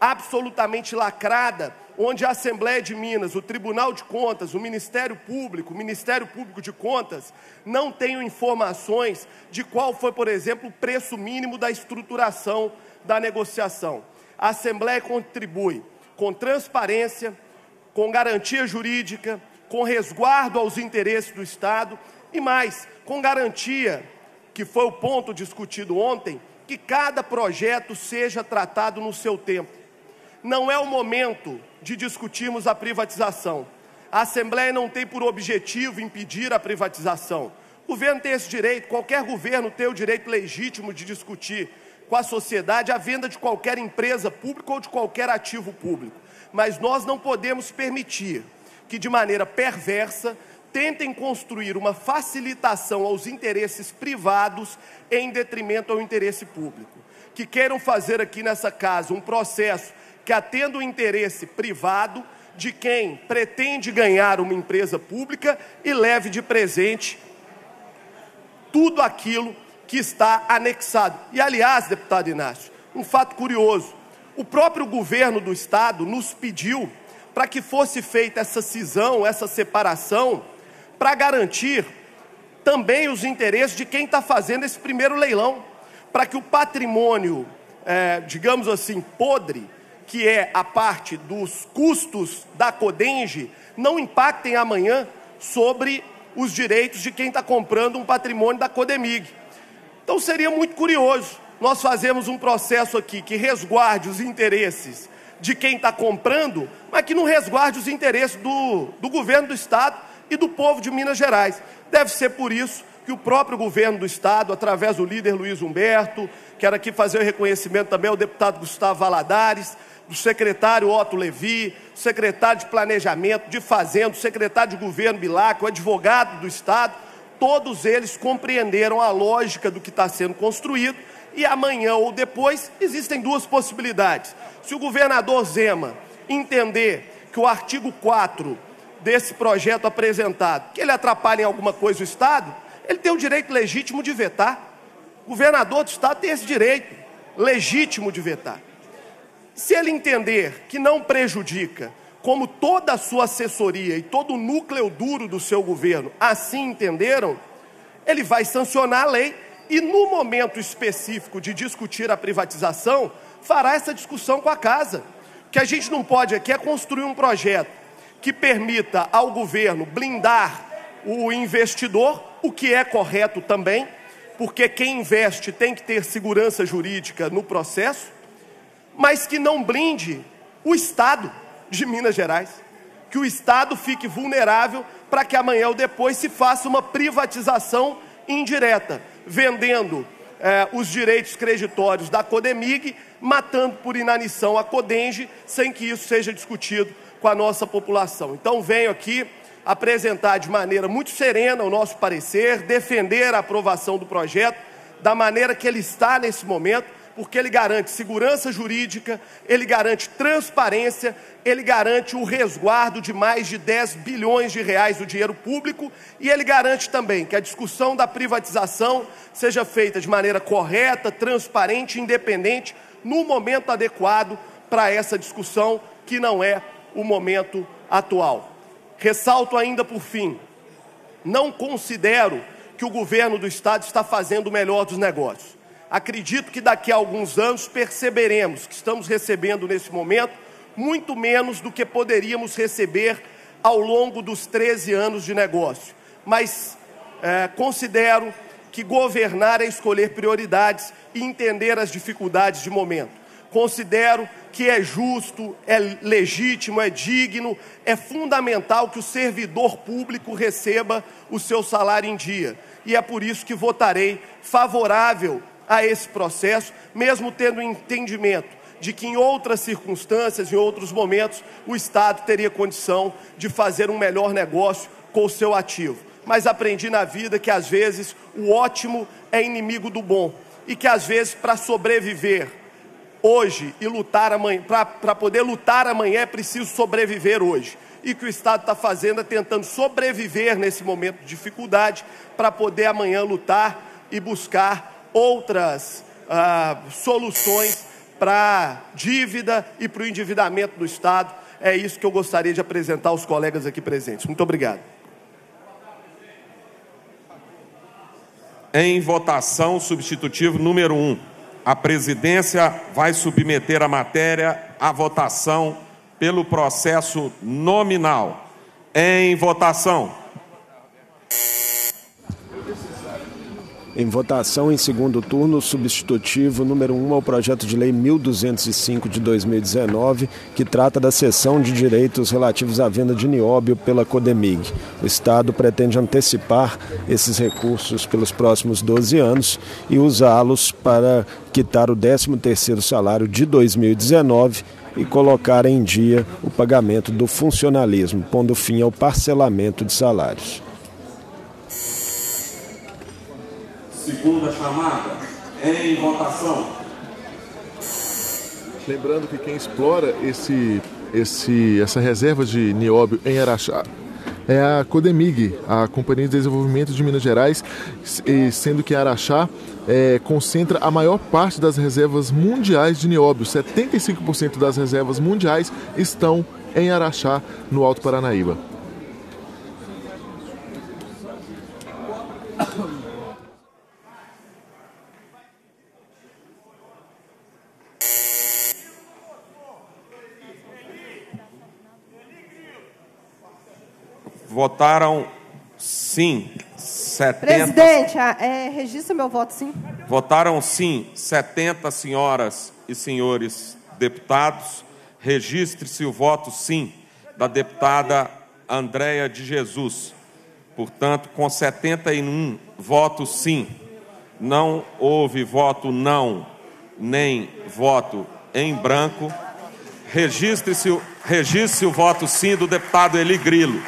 absolutamente lacrada, onde a Assembleia de Minas, o Tribunal de Contas, o Ministério Público de Contas, não tenham informações de qual foi, por exemplo, o preço mínimo da estruturação da negociação. A Assembleia contribui com transparência, com garantia jurídica, com resguardo aos interesses do Estado e mais, com garantia, que foi o ponto discutido ontem, que cada projeto seja tratado no seu tempo. Não é o momento de discutirmos a privatização. A Assembleia não tem por objetivo impedir a privatização. O governo tem esse direito, qualquer governo tem o direito legítimo de discutir com a sociedade a venda de qualquer empresa pública ou de qualquer ativo público. Mas nós não podemos permitir que, de maneira perversa, tentem construir uma facilitação aos interesses privados em detrimento ao interesse público. Que queiram fazer aqui nessa casa um processo que atenda o interesse privado de quem pretende ganhar uma empresa pública e leve de presente tudo aquilo que está anexado. E, aliás, deputado Inácio, um fato curioso. O próprio governo do Estado nos pediu para que fosse feita essa cisão, essa separação, para garantir também os interesses de quem está fazendo esse primeiro leilão, para que o patrimônio, digamos assim, podre, que é a parte dos custos da Codemig, não impactem amanhã sobre os direitos de quem está comprando um patrimônio da Codemig. Então seria muito curioso nós fazermos um processo aqui que resguarde os interesses de quem está comprando, mas que não resguarde os interesses do governo do Estado e do povo de Minas Gerais. Deve ser por isso que o próprio governo do Estado, através do líder Luiz Humberto, quero aqui fazer o reconhecimento também ao deputado Gustavo Valadares, do secretário Otto Levy, secretário de Planejamento, de Fazenda, secretário de Governo Bilac, o advogado do Estado, todos eles compreenderam a lógica do que está sendo construído. E amanhã ou depois, existem duas possibilidades. Se o governador Zema entender que o artigo 4 desse projeto apresentado, que ele atrapalha em alguma coisa o Estado, ele tem o direito legítimo de vetar. O governador do Estado tem esse direito legítimo de vetar. Se ele entender que não prejudica, como toda a sua assessoria e todo o núcleo duro do seu governo assim entenderam, ele vai sancionar a lei. E no momento específico de discutir a privatização, fará essa discussão com a casa. O que a gente não pode aqui é construir um projeto que permita ao governo blindar o investidor, o que é correto também, porque quem investe tem que ter segurança jurídica no processo, mas que não blinde o Estado de Minas Gerais, que o Estado fique vulnerável para que amanhã ou depois se faça uma privatização indireta, vendendo os direitos creditórios da Codemig, matando por inanição a Codemig, sem que isso seja discutido com a nossa população. Então venho aqui apresentar de maneira muito serena o nosso parecer, defender a aprovação do projeto da maneira que ele está nesse momento, porque ele garante segurança jurídica, ele garante transparência, ele garante o resguardo de mais de 10 bilhões de reais do dinheiro público e ele garante também que a discussão da privatização seja feita de maneira correta, transparente, independente, no momento adequado para essa discussão, que não é o momento atual. Ressalto ainda por fim, não considero que o governo do Estado está fazendo o melhor dos negócios. Acredito que daqui a alguns anos perceberemos que estamos recebendo nesse momento muito menos do que poderíamos receber ao longo dos 13 anos de negócio. Mas considero que governar é escolher prioridades e entender as dificuldades de momento. Considero que é justo, é legítimo, é digno, é fundamental que o servidor público receba o seu salário em dia. E é por isso que votarei favorável a esse processo, mesmo tendo o entendimento de que em outras circunstâncias, em outros momentos, o Estado teria condição de fazer um melhor negócio com o seu ativo. Mas aprendi na vida que, às vezes, o ótimo é inimigo do bom e que, às vezes, para sobreviver hoje e lutar amanhã, para poder lutar amanhã é preciso sobreviver hoje. E que o Estado está fazendo é tentando sobreviver nesse momento de dificuldade para poder amanhã lutar e buscar outras soluções para a dívida e para o endividamento do Estado. É isso que eu gostaria de apresentar aos colegas aqui presentes. Muito obrigado. Em votação, substitutivo número 1. A presidência vai submeter a matéria à votação pelo processo nominal. Em votação. Em votação, em segundo turno, substitutivo número 1 ao Projeto de Lei 1205 de 2019, que trata da cessão de direitos relativos à venda de nióbio pela Codemig. O Estado pretende antecipar esses recursos pelos próximos 12 anos e usá-los para quitar o 13º salário de 2019 e colocar em dia o pagamento do funcionalismo, pondo fim ao parcelamento de salários. Segunda chamada, em votação. Lembrando que quem explora essa reserva de nióbio em Araxá é a Codemig, a Companhia de Desenvolvimento de Minas Gerais, sendo que Araxá concentra a maior parte das reservas mundiais de nióbio. 75% das reservas mundiais estão em Araxá, no Alto Paranaíba. Votaram sim 70... Presidente, registra meu voto sim. Votaram sim 70 senhoras e senhores deputados. Registre-se o voto sim da deputada Andréia de Jesus. Portanto, com 71 votos sim, não houve voto não, nem voto em branco. Registre-se o voto sim do deputado Eli Grilo.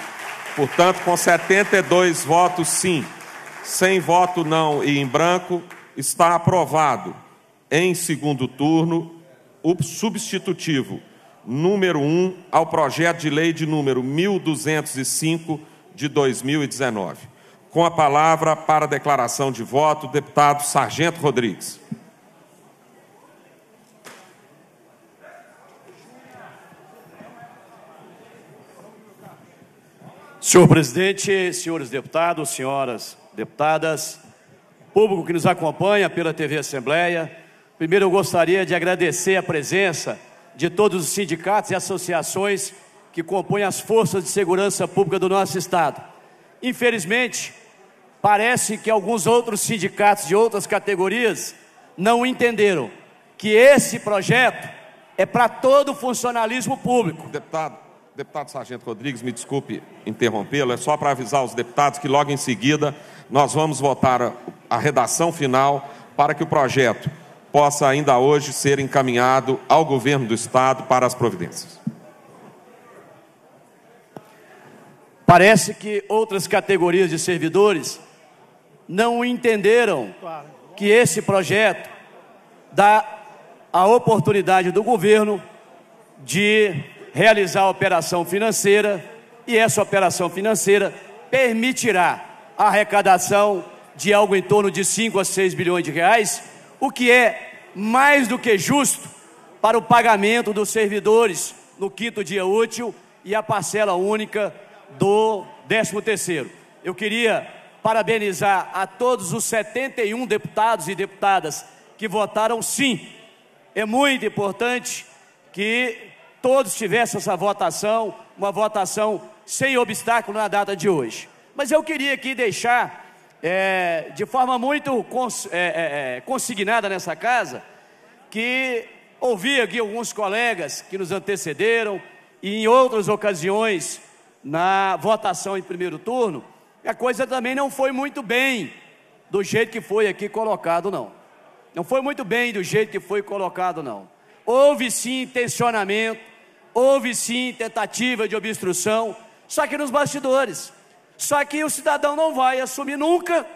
Portanto, com 72 votos sim, sem voto não e em branco, está aprovado, em segundo turno, o substitutivo número 1 ao projeto de lei de número 1205 de 2019. Com a palavra para a declaração de voto, o deputado Sargento Rodrigues. Senhor presidente, senhores deputados, senhoras deputadas, público que nos acompanha pela TV Assembleia, primeiro eu gostaria de agradecer a presença de todos os sindicatos e associações que compõem as forças de segurança pública do nosso Estado. Infelizmente, parece que alguns outros sindicatos de outras categorias não entenderam que esse projeto é para todo o funcionalismo público. Deputado Sargento Rodrigues, me desculpe interrompê-lo, é só para avisar os deputados que logo em seguida nós vamos votar a redação final para que o projeto possa ainda hoje ser encaminhado ao governo do Estado para as providências. Parece que outras categorias de servidores não entenderam que esse projeto dá a oportunidade do governo de realizar a operação financeira, e essa operação financeira permitirá a arrecadação de algo em torno de 5 a 6 bilhões de reais, o que é mais do que justo para o pagamento dos servidores no 5º dia útil e a parcela única do 13º. Eu queria parabenizar a todos os 71 deputados e deputadas que votaram sim. É muito importante que todos tivessem essa votação, uma votação sem obstáculo na data de hoje. Mas eu queria aqui deixar de forma muito consignada nessa casa, que ouvi aqui alguns colegas que nos antecederam e em outras ocasiões na votação em primeiro turno, a coisa também não foi muito bem do jeito que foi aqui colocado, não. Não foi muito bem do jeito que foi colocado, não. Houve sim tensionamento, houve sim tentativa de obstrução, só que nos bastidores. Só que o cidadão não vai assumir nunca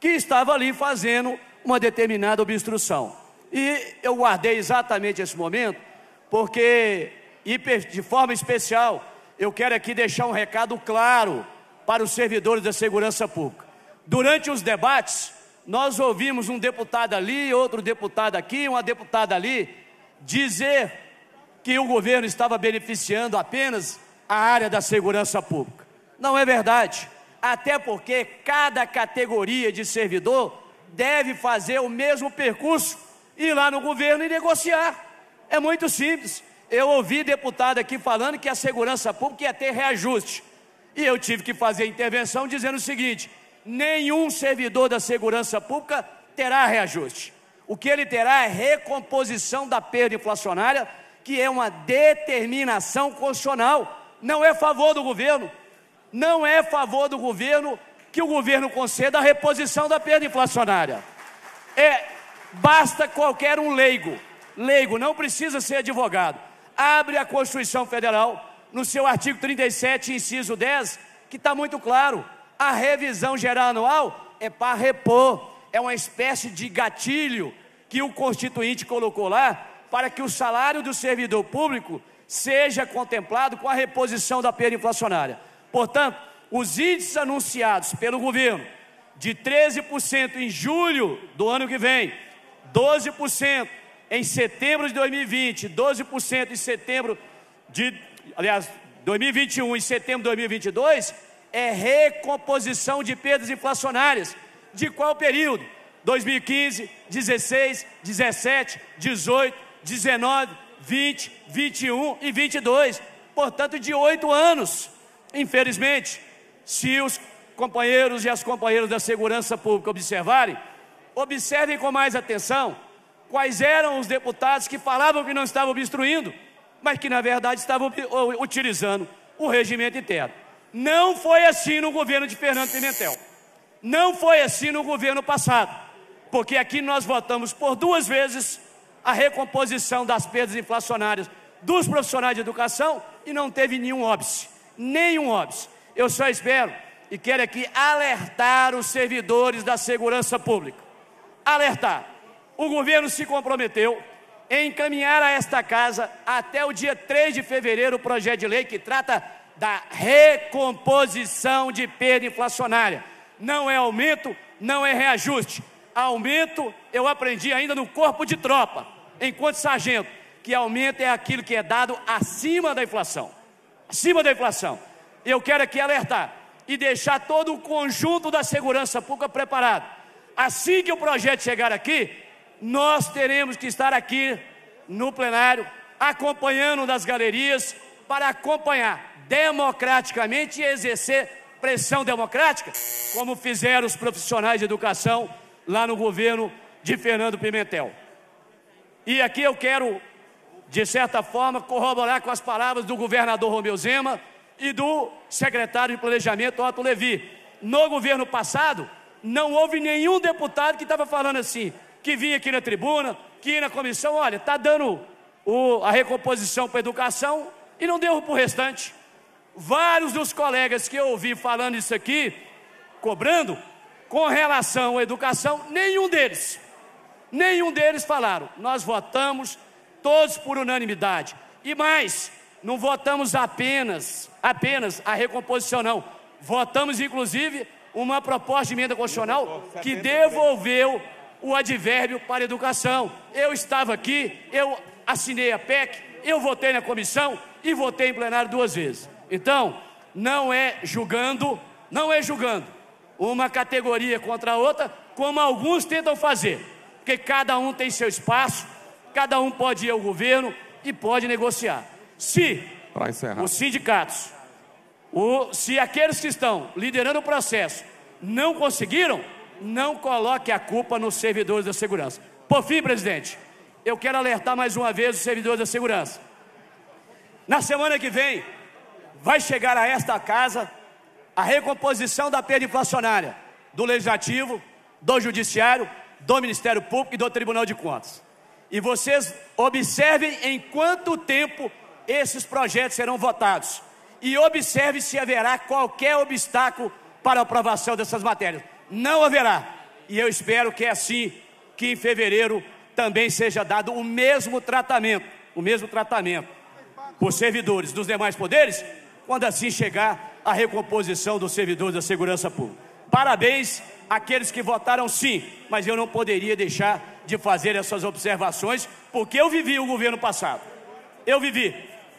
que estava ali fazendo uma determinada obstrução. E eu guardei exatamente esse momento, porque, e de forma especial, eu quero aqui deixar um recado claro para os servidores da segurança pública. Durante os debates, nós ouvimos um deputado ali, outro deputado aqui, uma deputada ali, dizer que o governo estava beneficiando apenas a área da segurança pública. Não é verdade, até porque cada categoria de servidor deve fazer o mesmo percurso, ir lá no governo e negociar. É muito simples. Eu ouvi deputado aqui falando que a segurança pública ia ter reajuste. E eu tive que fazer intervenção dizendo o seguinte: nenhum servidor da segurança pública terá reajuste. O que ele terá é recomposição da perda inflacionária, que é uma determinação constitucional. Não é favor do governo. Não é favor do governo que o governo conceda a reposição da perda inflacionária. Basta qualquer um leigo. Leigo, não precisa ser advogado. Abre a Constituição Federal, no seu artigo 37, inciso 10, que está muito claro. A revisão geral anual é para repor. É uma espécie de gatilho que o Constituinte colocou lá para que o salário do servidor público seja contemplado com a reposição da perda inflacionária. Portanto, os índices anunciados pelo governo de 13% em julho do ano que vem, 12% em setembro de 2020, 12% em setembro de, aliás, 2021 e setembro de 2022, é recomposição de perdas inflacionárias. De qual período? 2015, 16, 17, 18, 19, 20, 21 e 22. Portanto, de 8 anos. Infelizmente, se os companheiros e as companheiras da segurança pública observem com mais atenção quais eram os deputados que falavam que não estavam obstruindo, mas que, na verdade, estavam utilizando o regimento interno. Não foi assim no governo de Fernando Pimentel. Não foi assim no governo passado, porque aqui nós votamos por 2 vezes a recomposição das perdas inflacionárias dos profissionais de educação e não teve nenhum óbice. Nenhum óbice. Eu só espero e quero aqui alertar os servidores da segurança pública. Alertar. O governo se comprometeu em encaminhar a esta casa até o dia 3 de fevereiro o projeto de lei que trata da recomposição de perda inflacionária. Não é aumento, não é reajuste. Aumento, eu aprendi ainda no corpo de tropa, enquanto sargento, que aumento é aquilo que é dado acima da inflação. Acima da inflação. Eu quero aqui alertar e deixar todo o conjunto da segurança pública preparado. Assim que o projeto chegar aqui, nós teremos que estar aqui no plenário, acompanhando das galerias, para acompanhar democraticamente e exercer pressão democrática, como fizeram os profissionais de educação lá no governo de Fernando Pimentel. E aqui eu quero, de certa forma, corroborar com as palavras do governador Romeu Zema e do secretário de Planejamento, Otto Levy. No governo passado, não houve nenhum deputado que estava falando assim, que vinha aqui na tribuna, que ia na comissão, olha, está dando a recomposição para a educação e não deu para o restante. Vários dos colegas que eu ouvi falando isso aqui, cobrando, com relação à educação, nenhum deles falaram. Nós votamos todos por unanimidade. E mais, não votamos apenas a recomposição, não. Votamos, inclusive, uma proposta de emenda constitucional que devolveu o advérbio para a educação. Eu estava aqui, eu assinei a PEC, eu votei na comissão e votei em plenário 2 vezes. Então, não é julgando uma categoria contra a outra, como alguns tentam fazer, porque cada um tem seu espaço, cada um pode ir ao governo e pode negociar. Se os sindicatos, se aqueles que estão liderando o processo não conseguiram, não coloque a culpa nos servidores da segurança. Por fim, presidente, eu quero alertar mais uma vez os servidores da segurança. Na semana que vem, vai chegar a esta casa a recomposição da perda inflacionária do Legislativo, do Judiciário, do Ministério Público e do Tribunal de Contas. E vocês observem em quanto tempo esses projetos serão votados. E observe se haverá qualquer obstáculo para a aprovação dessas matérias. Não haverá. E eu espero que é assim que em fevereiro também seja dado o mesmo tratamento por servidores dos demais poderes, quando assim chegar a recomposição dos servidores da segurança pública. Parabéns àqueles que votaram sim, mas eu não poderia deixar de fazer essas observações, porque eu vivi o governo passado. Eu vivi.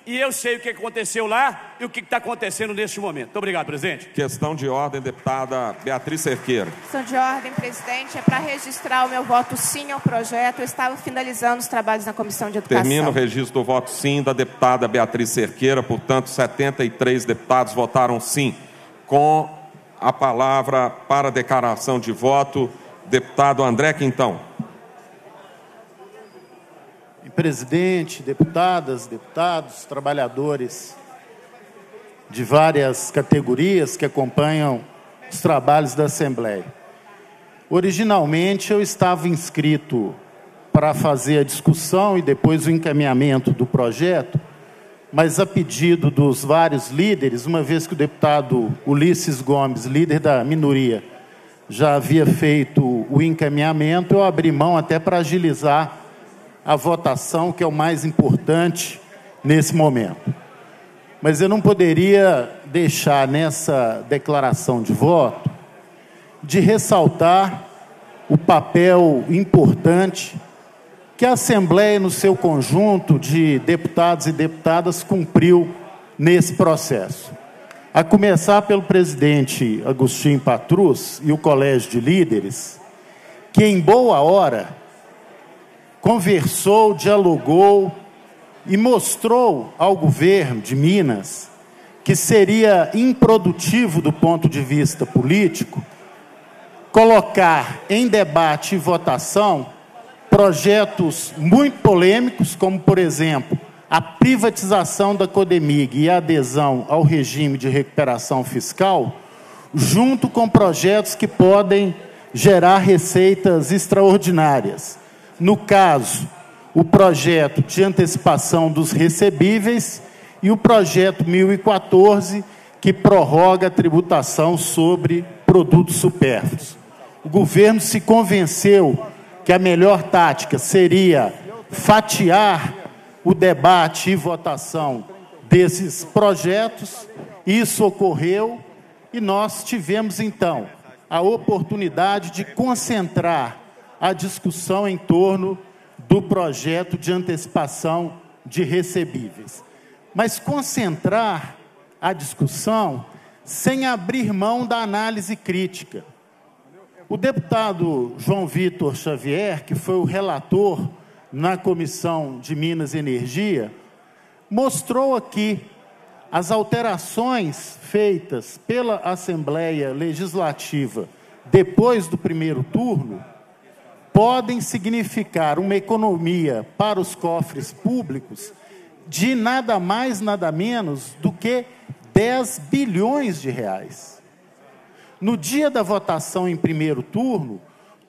E eu sei o que aconteceu lá e o que está acontecendo neste momento. Muito obrigado, presidente. Questão de ordem, deputada Beatriz Cerqueira. Questão de ordem, presidente. É para registrar o meu voto sim ao projeto. Eu estava finalizando os trabalhos na Comissão de Educação. Termino o registro do voto sim da deputada Beatriz Cerqueira. Portanto, 73 deputados votaram sim. Com a palavra para declaração de voto, deputado André Quintão. Presidente, deputadas, deputados, trabalhadores de várias categorias que acompanham os trabalhos da Assembleia. Originalmente eu estava inscrito para fazer a discussão e depois o encaminhamento do projeto, mas a pedido dos vários líderes, uma vez que o deputado Ulysses Gomes, líder da minoria, já havia feito o encaminhamento, eu abri mão até para agilizar a votação, que é o mais importante nesse momento. Mas eu não poderia deixar nessa declaração de voto de ressaltar o papel importante que a Assembleia, no seu conjunto de deputados e deputadas, cumpriu nesse processo. A começar pelo presidente Agostinho Patrus e o Colégio de Líderes, que em boa hora conversou, dialogou e mostrou ao governo de Minas que seria improdutivo do ponto de vista político colocar em debate e votação projetos muito polêmicos, como, por exemplo, a privatização da Codemig e a adesão ao regime de recuperação fiscal, junto com projetos que podem gerar receitas extraordinárias. No caso, o projeto de antecipação dos recebíveis e o projeto 1014, que prorroga a tributação sobre produtos supérfluos. O governo se convenceu que a melhor tática seria fatiar o debate e votação desses projetos. Isso ocorreu e nós tivemos, então, a oportunidade de concentrar a discussão em torno do projeto de antecipação de recebíveis. Mas concentrar a discussão sem abrir mão da análise crítica. O deputado João Vitor Xavier, que foi o relator na Comissão de Minas e Energia, mostrou aqui as alterações feitas pela Assembleia Legislativa depois do primeiro turno podem significar uma economia para os cofres públicos de nada mais, nada menos do que 10 bilhões de reais. No dia da votação em primeiro turno,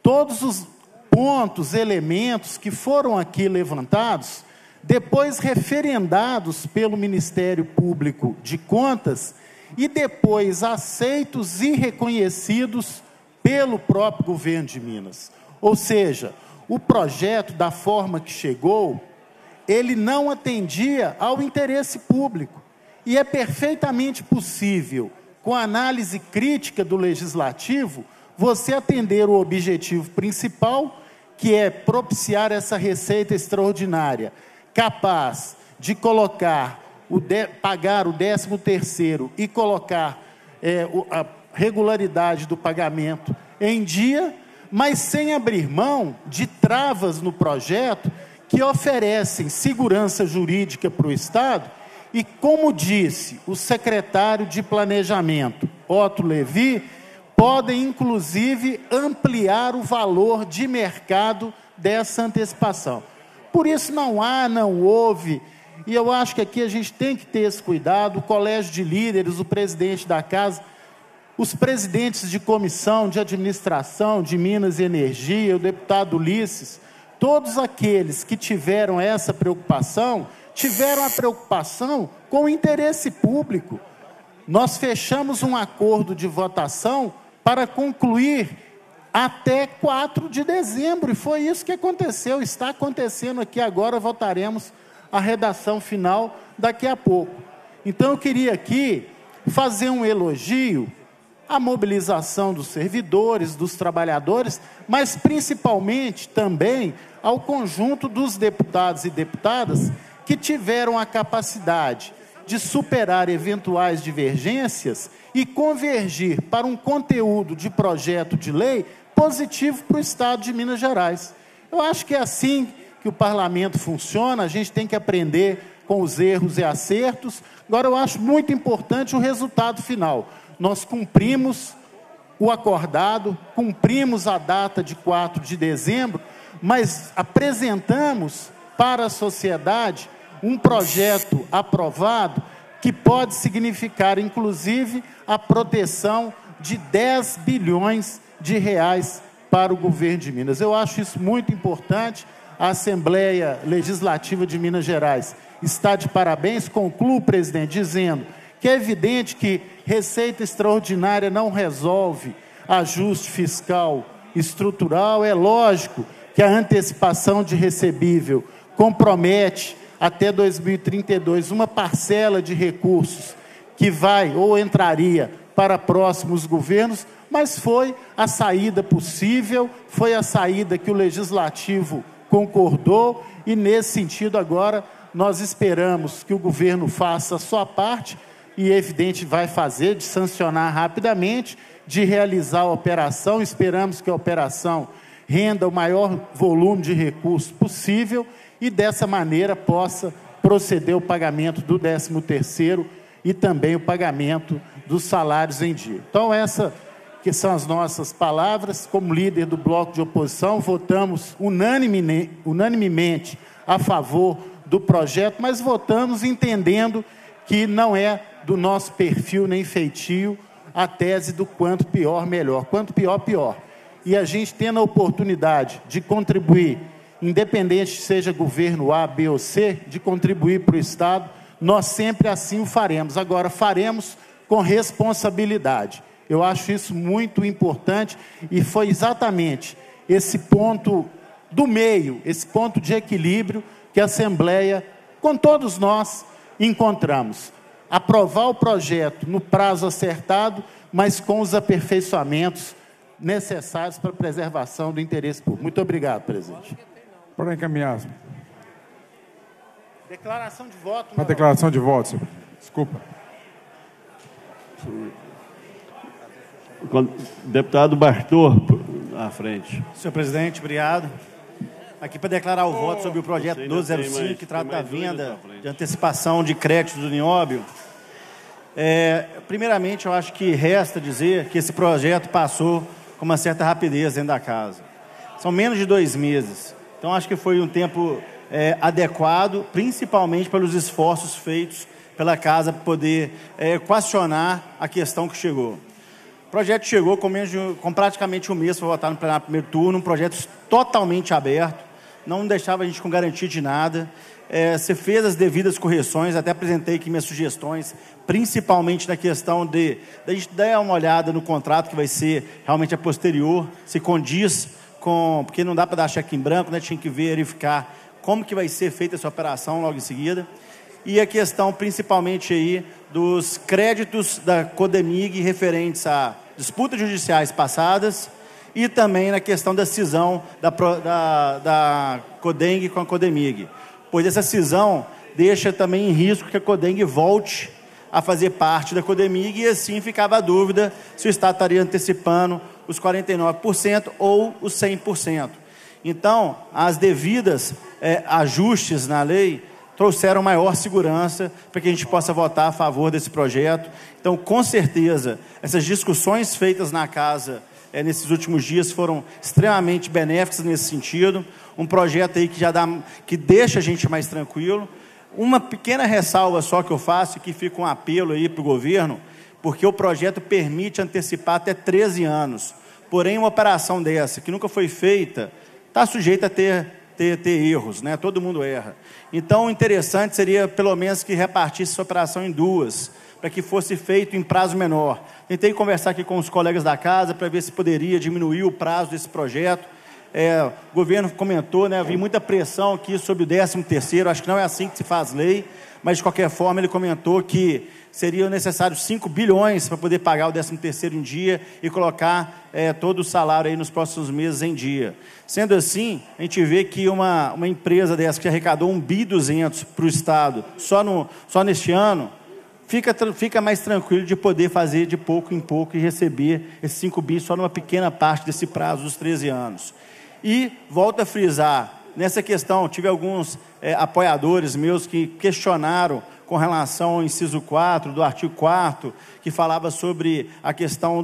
todos os pontos, elementos que foram aqui levantados, depois referendados pelo Ministério Público de Contas e depois aceitos e reconhecidos pelo próprio governo de Minas. Ou seja, o projeto, da forma que chegou, ele não atendia ao interesse público. E é perfeitamente possível, com a análise crítica do legislativo, você atender o objetivo principal, que é propiciar essa receita extraordinária, capaz de colocar, pagar o 13º e colocar a regularidade do pagamento em dia, mas sem abrir mão de travas no projeto que oferecem segurança jurídica para o Estado e, como disse o secretário de Planejamento, Otto Levy, podem, inclusive, ampliar o valor de mercado dessa antecipação. Por isso, não há, não houve, e eu acho que aqui a gente tem que ter esse cuidado, o Colégio de Líderes, o presidente da Casa, os presidentes de Comissão de Administração de Minas e Energia, o deputado Ulysses, todos aqueles que tiveram essa preocupação, tiveram a preocupação com o interesse público. Nós fechamos um acordo de votação para concluir até 4 de dezembro, e foi isso que aconteceu, está acontecendo aqui agora, votaremos a redação final daqui a pouco. Então, eu queria aqui fazer um elogio à mobilização dos servidores, dos trabalhadores, mas principalmente também ao conjunto dos deputados e deputadas que tiveram a capacidade de superar eventuais divergências e convergir para um conteúdo de projeto de lei positivo para o Estado de Minas Gerais. Eu acho que é assim que o parlamento funciona, a gente tem que aprender com os erros e acertos. Agora, eu acho muito importante o resultado final. Nós cumprimos o acordado, cumprimos a data de 4 de dezembro, mas apresentamos para a sociedade um projeto aprovado que pode significar, inclusive, a proteção de 10 bilhões de reais para o governo de Minas. Eu acho isso muito importante. A Assembleia Legislativa de Minas Gerais está de parabéns. Concluo, presidente, dizendo que é evidente que receita extraordinária não resolve ajuste fiscal estrutural. É lógico que a antecipação de recebível compromete até 2032, uma parcela de recursos que vai ou entraria para próximos governos, mas foi a saída possível, foi a saída que o Legislativo concordou e, nesse sentido, agora nós esperamos que o governo faça a sua parte e, evidente, vai fazer, de sancionar rapidamente, de realizar a operação. Esperamos que a operação renda o maior volume de recursos possível e, dessa maneira, possa proceder o pagamento do 13º e também o pagamento dos salários em dia. Então, essas que são as nossas palavras. Como líder do bloco de oposição, votamos unanimemente a favor do projeto, mas votamos entendendo que não é do nosso perfil nem feitio a tese do quanto pior, melhor. Quanto pior, pior. E a gente tendo a oportunidade de contribuir, independente se seja governo A, B ou C, de contribuir para o Estado, nós sempre assim o faremos. Agora, faremos com responsabilidade. Eu acho isso muito importante e foi exatamente esse ponto do meio, esse ponto de equilíbrio que a Assembleia, com todos nós, encontramos. Aprovar o projeto no prazo acertado, mas com os aperfeiçoamentos necessários para a preservação do interesse público. Muito obrigado, presidente. Para encaminhar. Declaração de voto. Uma declaração de voto, senhor. Desculpa. Deputado Bartor, à frente. Senhor presidente, obrigado. Aqui para declarar o voto sobre o projeto 1205, que trata da venda de antecipação de crédito do nióbio. Primeiramente, eu acho que resta dizer que esse projeto passou com uma certa rapidez dentro da casa. São menos de 2 meses. Então, acho que foi um tempo adequado, principalmente pelos esforços feitos pela casa para poder equacionar a questão que chegou. O projeto chegou com praticamente 1 mês para votar no plenário do primeiro turno, um projeto totalmente aberto, não deixava a gente com garantia de nada. Você fez as devidas correções, até apresentei aqui minhas sugestões, principalmente na questão de a gente dar uma olhada no contrato que vai ser realmente a posterior, se condiz com... Porque não dá para dar cheque em branco, né? Tinha que verificar como que vai ser feita essa operação logo em seguida. E a questão principalmente aí dos créditos da Codemig referentes a disputas judiciais passadas e também na questão da cisão da Codeng com a Codemig. Pois essa cisão deixa também em risco que a Codeng volte a fazer parte da Codemig e assim ficava a dúvida se o Estado estaria antecipando os 49% ou os 100%. Então, as devidas ajustes na lei trouxeram maior segurança para que a gente possa votar a favor desse projeto. Então, com certeza, essas discussões feitas na casa nesses últimos dias foram extremamente benéficas nesse sentido. Um projeto aí que já deixa a gente mais tranquilo. Uma pequena ressalva só que eu faço, que fica um apelo aí para o governo, porque o projeto permite antecipar até 13 anos. Porém, uma operação dessa, que nunca foi feita, está sujeita a ter erros, né? Todo mundo erra. Então, o interessante seria, pelo menos, que repartisse essa operação em 2, para que fosse feito em prazo menor. Tentei conversar aqui com os colegas da casa para ver se poderia diminuir o prazo desse projeto. O governo comentou, né? Vi muita pressão aqui sobre o 13º, acho que não é assim que se faz lei, mas, de qualquer forma, ele comentou que seria necessário 5 bilhões para poder pagar o 13º em dia e colocar todo o salário aí nos próximos meses em dia. Sendo assim, a gente vê que uma empresa dessa que arrecadou 1 bi 200 para o Estado só neste ano, fica mais tranquilo de poder fazer de pouco em pouco e receber esses 5 bi só numa pequena parte desse prazo dos 13 anos. E, volto a frisar, nessa questão, tive alguns apoiadores meus que questionaram com relação ao inciso 4 do artigo 4, que falava sobre a questão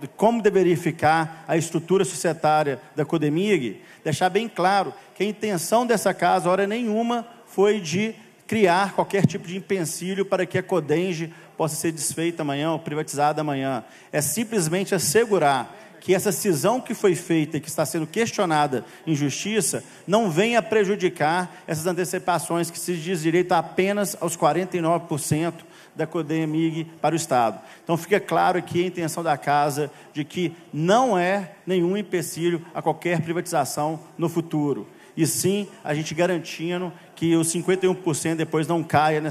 de como deveria ficar a estrutura societária da Codemig. Deixar bem claro que a intenção dessa casa, hora nenhuma, foi de criar qualquer tipo de empecilho para que a Codeng possa ser desfeita amanhã ou privatizada amanhã. É simplesmente assegurar que essa cisão que foi feita e que está sendo questionada em justiça não venha prejudicar essas antecipações que se diz direito apenas aos 49% da Codemig para o Estado. Então fica claro aqui a intenção da casa de que não é nenhum empecilho a qualquer privatização no futuro. e sim a gente garantindo que os 51% depois não caia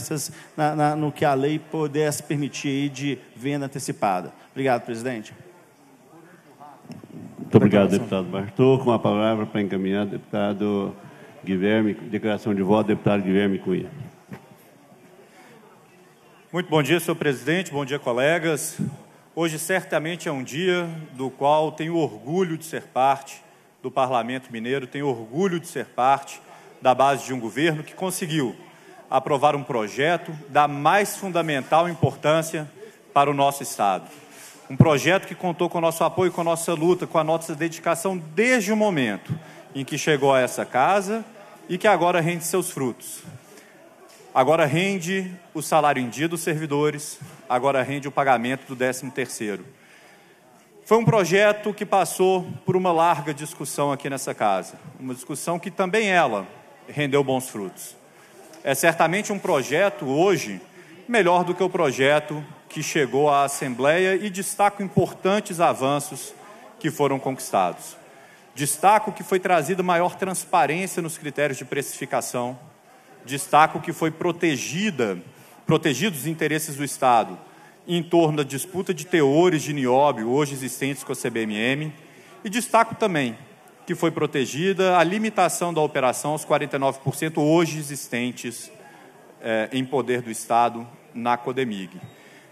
no que a lei pudesse permitir aí de venda antecipada. Obrigado, presidente. Muito obrigado, deputado Bartô. Com a palavra para encaminhar, deputado Guilherme, declaração de voto, deputado Guilherme Cunha. Muito bom dia, senhor presidente, bom dia, colegas. Hoje certamente é um dia do qual tenho orgulho de ser parte do Parlamento Mineiro, tenho orgulho de ser parte da base de um governo que conseguiu aprovar um projeto da mais fundamental importância para o nosso Estado. Um projeto que contou com o nosso apoio, com a nossa luta, com a nossa dedicação desde o momento em que chegou a essa casa e que agora rende seus frutos. Agora rende o salário em dia dos servidores, agora rende o pagamento do 13º. Foi um projeto que passou por uma larga discussão aqui nessa casa, uma discussão que também ela rendeu bons frutos. É certamente um projeto hoje melhor do que o projeto que chegou à Assembleia e destaco importantes avanços que foram conquistados. Destaco que foi trazida maior transparência nos critérios de precificação. Destaco que foi protegidos os interesses do Estado em torno da disputa de teores de nióbio, hoje existentes com a CBMM. E destaco também que foi protegida a limitação da operação aos 49% hoje existentes em poder do Estado na Codemig.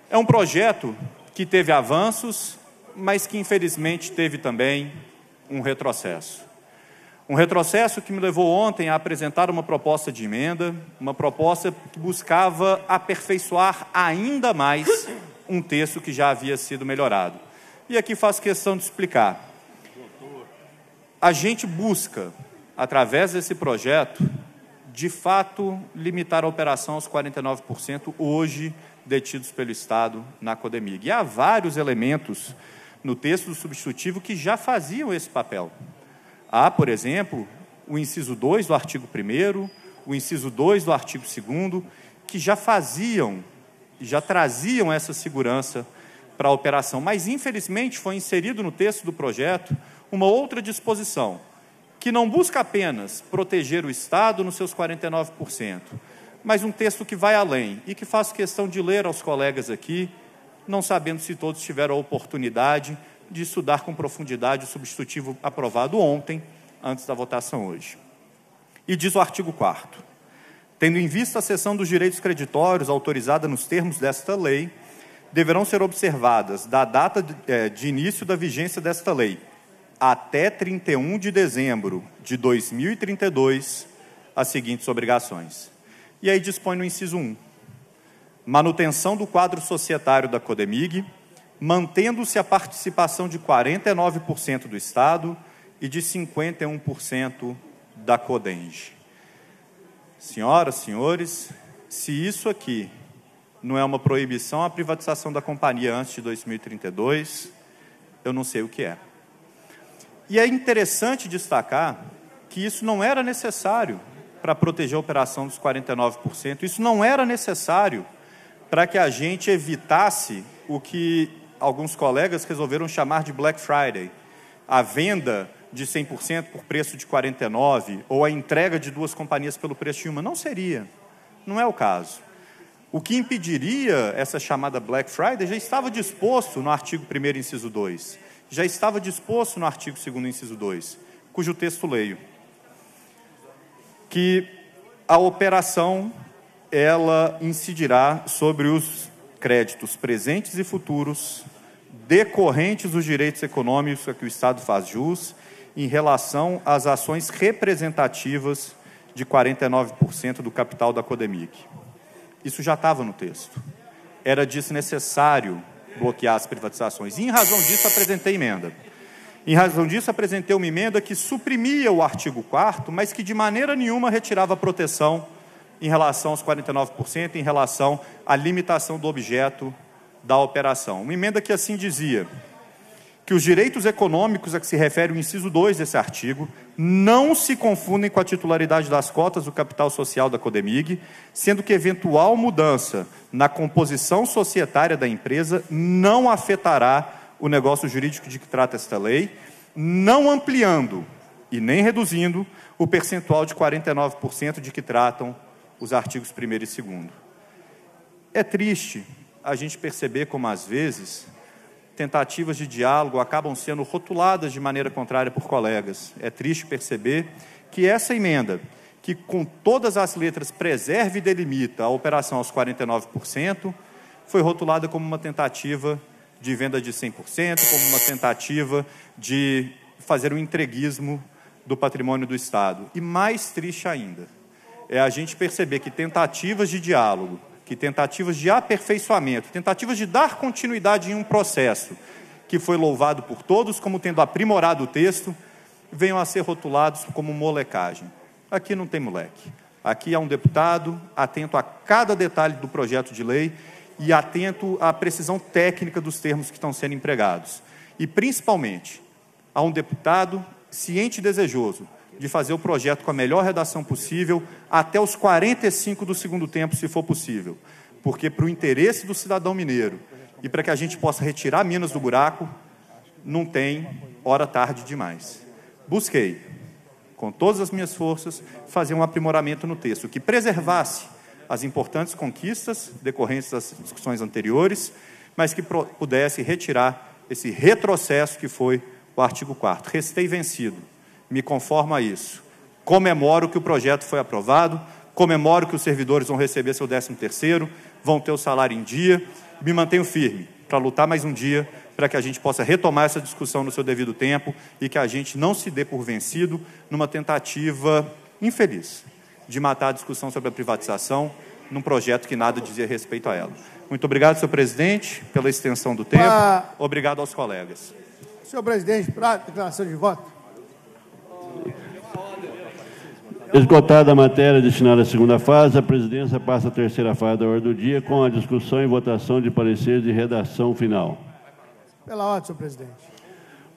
É um projeto que teve avanços, mas que infelizmente teve também um retrocesso. Um retrocesso que me levou ontem a apresentar uma proposta de emenda, uma proposta que buscava aperfeiçoar ainda mais um texto que já havia sido melhorado. E aqui faço questão de explicar. A gente busca, através desse projeto, de fato, limitar a operação aos 49% hoje detidos pelo Estado na Codemig. E há vários elementos no texto do substitutivo que já faziam esse papel. Há, por exemplo, o inciso 2 do artigo 1º, o inciso 2 do artigo 2º, que já traziam essa segurança para a operação. Mas, infelizmente, foi inserido no texto do projeto uma outra disposição, que não busca apenas proteger o Estado nos seus 49%, mas um texto que vai além e que faço questão de ler aos colegas aqui, não sabendo se todos tiveram a oportunidade de estudar com profundidade o substitutivo aprovado ontem, antes da votação hoje. E diz o artigo 4º, tendo em vista a cessão dos direitos creditórios autorizada nos termos desta lei, deverão ser observadas da data de início da vigência desta lei até 31 de dezembro de 2032 as seguintes obrigações. E aí dispõe no inciso 1, manutenção do quadro societário da Codemig, mantendo-se a participação de 49% do Estado e de 51% da Codenge. Senhoras, senhores, se isso aqui não é uma proibição à privatização da companhia antes de 2032, eu não sei o que é. E é interessante destacar que isso não era necessário para proteger a operação dos 49%, isso não era necessário para que a gente evitasse o que alguns colegas resolveram chamar de Black Friday, a venda de 100% por preço de 49% ou a entrega de duas companhias pelo preço de uma. Não seria, não é o caso. O que impediria essa chamada Black Friday já estava disposto no artigo 1º, inciso 2, já estava disposto no artigo 2º, inciso 2, cujo texto leio, que a operação ela incidirá sobre os créditos presentes e futuros decorrentes dos direitos econômicos a que o Estado faz jus em relação às ações representativas de 49% do capital da Codemig. Isso já estava no texto. Era desnecessário bloquear as privatizações. E, em razão disso, apresentei emenda. Em razão disso, apresentei uma emenda que suprimia o artigo 4º, mas que de maneira nenhuma retirava a proteção em relação aos 49%, em relação à limitação do objeto da operação. Uma emenda que assim dizia que os direitos econômicos a que se refere o inciso 2 desse artigo não se confundem com a titularidade das cotas do capital social da Codemig, sendo que eventual mudança na composição societária da empresa não afetará o negócio jurídico de que trata esta lei, não ampliando e nem reduzindo o percentual de 49% de que tratam os artigos 1º e 2º. É triste a gente perceber como, às vezes, tentativas de diálogo acabam sendo rotuladas de maneira contrária por colegas. É triste perceber que essa emenda, que com todas as letras preserva e delimita a operação aos 49%, foi rotulada como uma tentativa de venda de 100%, como uma tentativa de fazer um entreguismo do patrimônio do Estado. E mais triste ainda é a gente perceber que tentativas de diálogo, que tentativas de aperfeiçoamento, tentativas de dar continuidade em um processo que foi louvado por todos como tendo aprimorado o texto, venham a ser rotulados como molecagem. Aqui não tem moleque. Aqui há um deputado atento a cada detalhe do projeto de lei e atento à precisão técnica dos termos que estão sendo empregados. E, principalmente, há um deputado ciente e desejoso de fazer o projeto com a melhor redação possível até os 45 do segundo tempo, se for possível. Porque, para o interesse do cidadão mineiro e para que a gente possa retirar Minas do buraco, não tem hora tarde demais. Busquei, com todas as minhas forças, fazer um aprimoramento no texto que preservasse as importantes conquistas decorrentes das discussões anteriores, mas que pudesse retirar esse retrocesso que foi o artigo 4º. Restei vencido, me conformo a isso. Comemoro que o projeto foi aprovado, comemoro que os servidores vão receber seu 13º, vão ter o salário em dia. Me mantenho firme para lutar mais um dia, para que a gente possa retomar essa discussão no seu devido tempo e que a gente não se dê por vencido numa tentativa infeliz de matar a discussão sobre a privatização num projeto que nada dizia respeito a ela. Muito obrigado, senhor presidente, pela extensão do tempo. Obrigado aos colegas. Senhor presidente, para a declaração de voto. Esgotada a matéria destinada à segunda fase, a presidência passa à terceira fase da ordem do dia com a discussão e votação de parecer de redação final. Pela ordem, senhor presidente.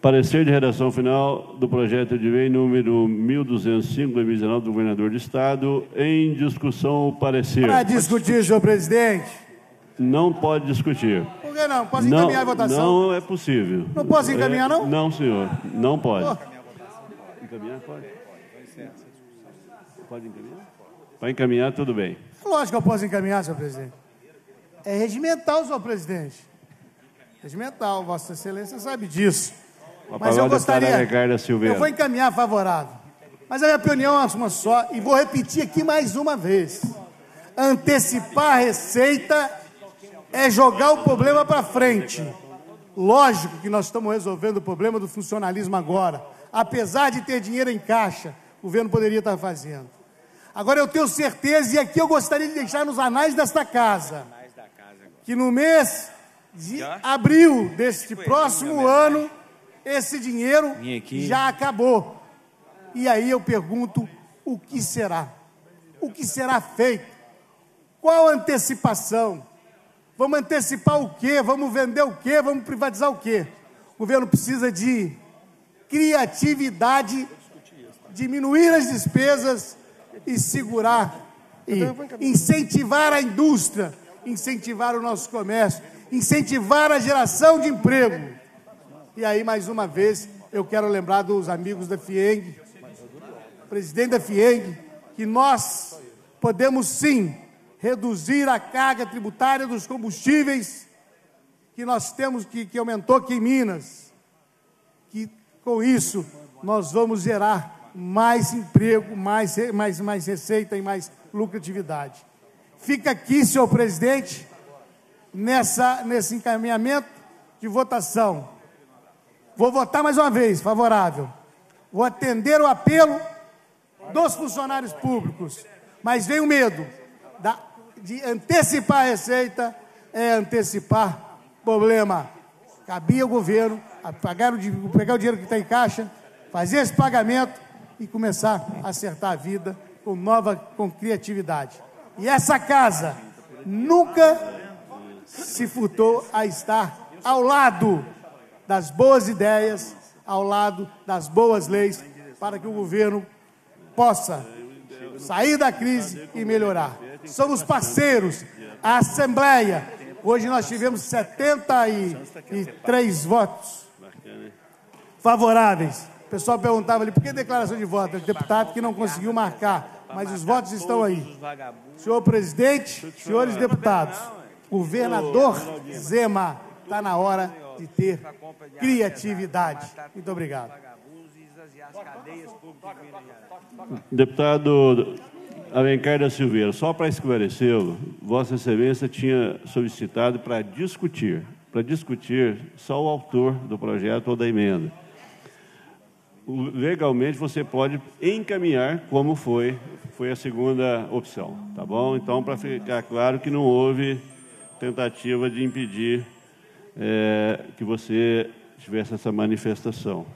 Parecer de redação final do projeto de lei número 1205/2019 do governador do Estado. Em discussão, o parecer. Para discutir, senhor presidente. Não pode discutir. Por que não? Posso encaminhar a votação? Não é possível. Não posso encaminhar, não? Não, senhor. Não pode. Oh. Encaminhar, pode? Pode encaminhar? Para encaminhar, tudo bem. Lógico que eu posso encaminhar, senhor presidente. É regimental, senhor presidente. Regimental, Vossa Excelência sabe disso. Mas eu gostaria. Eu vou encaminhar favorável. Mas a minha opinião é uma só, e vou repetir aqui mais uma vez: antecipar a receita é jogar o problema para frente. Lógico que nós estamos resolvendo o problema do funcionalismo agora. Apesar de ter dinheiro em caixa, o governo poderia estar fazendo. Agora eu tenho certeza, e aqui eu gostaria de deixar nos anais desta casa, que no mês de abril deste próximo ano, esse dinheiro já acabou. E aí eu pergunto, o que será? O que será feito? Qual antecipação? Vamos antecipar o quê? Vamos vender o quê? Vamos privatizar o quê? O governo precisa de criatividade, diminuir as despesas e segurar, e incentivar a indústria, incentivar o nosso comércio, incentivar a geração de emprego. E aí, mais uma vez, eu quero lembrar dos amigos da FIENG, presidente da FIENG, que nós podemos, sim, reduzir a carga tributária dos combustíveis que nós temos, que aumentou aqui em Minas. Que, com isso, nós vamos gerar mais emprego, mais receita e mais lucratividade. Fica aqui, senhor presidente, nesse encaminhamento de votação. Vou votar mais uma vez, favorável. Vou atender o apelo dos funcionários públicos. Mas vem o medo de antecipar a receita, é antecipar problema. Cabia ao governo pegar o dinheiro que está em caixa, fazer esse pagamento e começar a acertar a vida com criatividade. E essa casa nunca se furtou a estar ao lado das boas ideias, ao lado das boas leis, para que o governo possa sair da crise e melhorar. Somos parceiros. A Assembleia, hoje nós tivemos 73 votos favoráveis. pessoal perguntava ali, por que declaração de voto? É o deputado que não conseguiu marcar, mas os votos estão aí. Senhor presidente, senhores deputados, governador Zema, está na hora de ter criatividade. Muito obrigado. Deputado Alencar da Silveira, só para esclarecê-lo, Vossa Excelência tinha solicitado para discutir só o autor do projeto ou da emenda. Legalmente você pode encaminhar como foi a segunda opção, tá bom? Então, para ficar claro que não houve tentativa de impedir que você tivesse essa manifestação.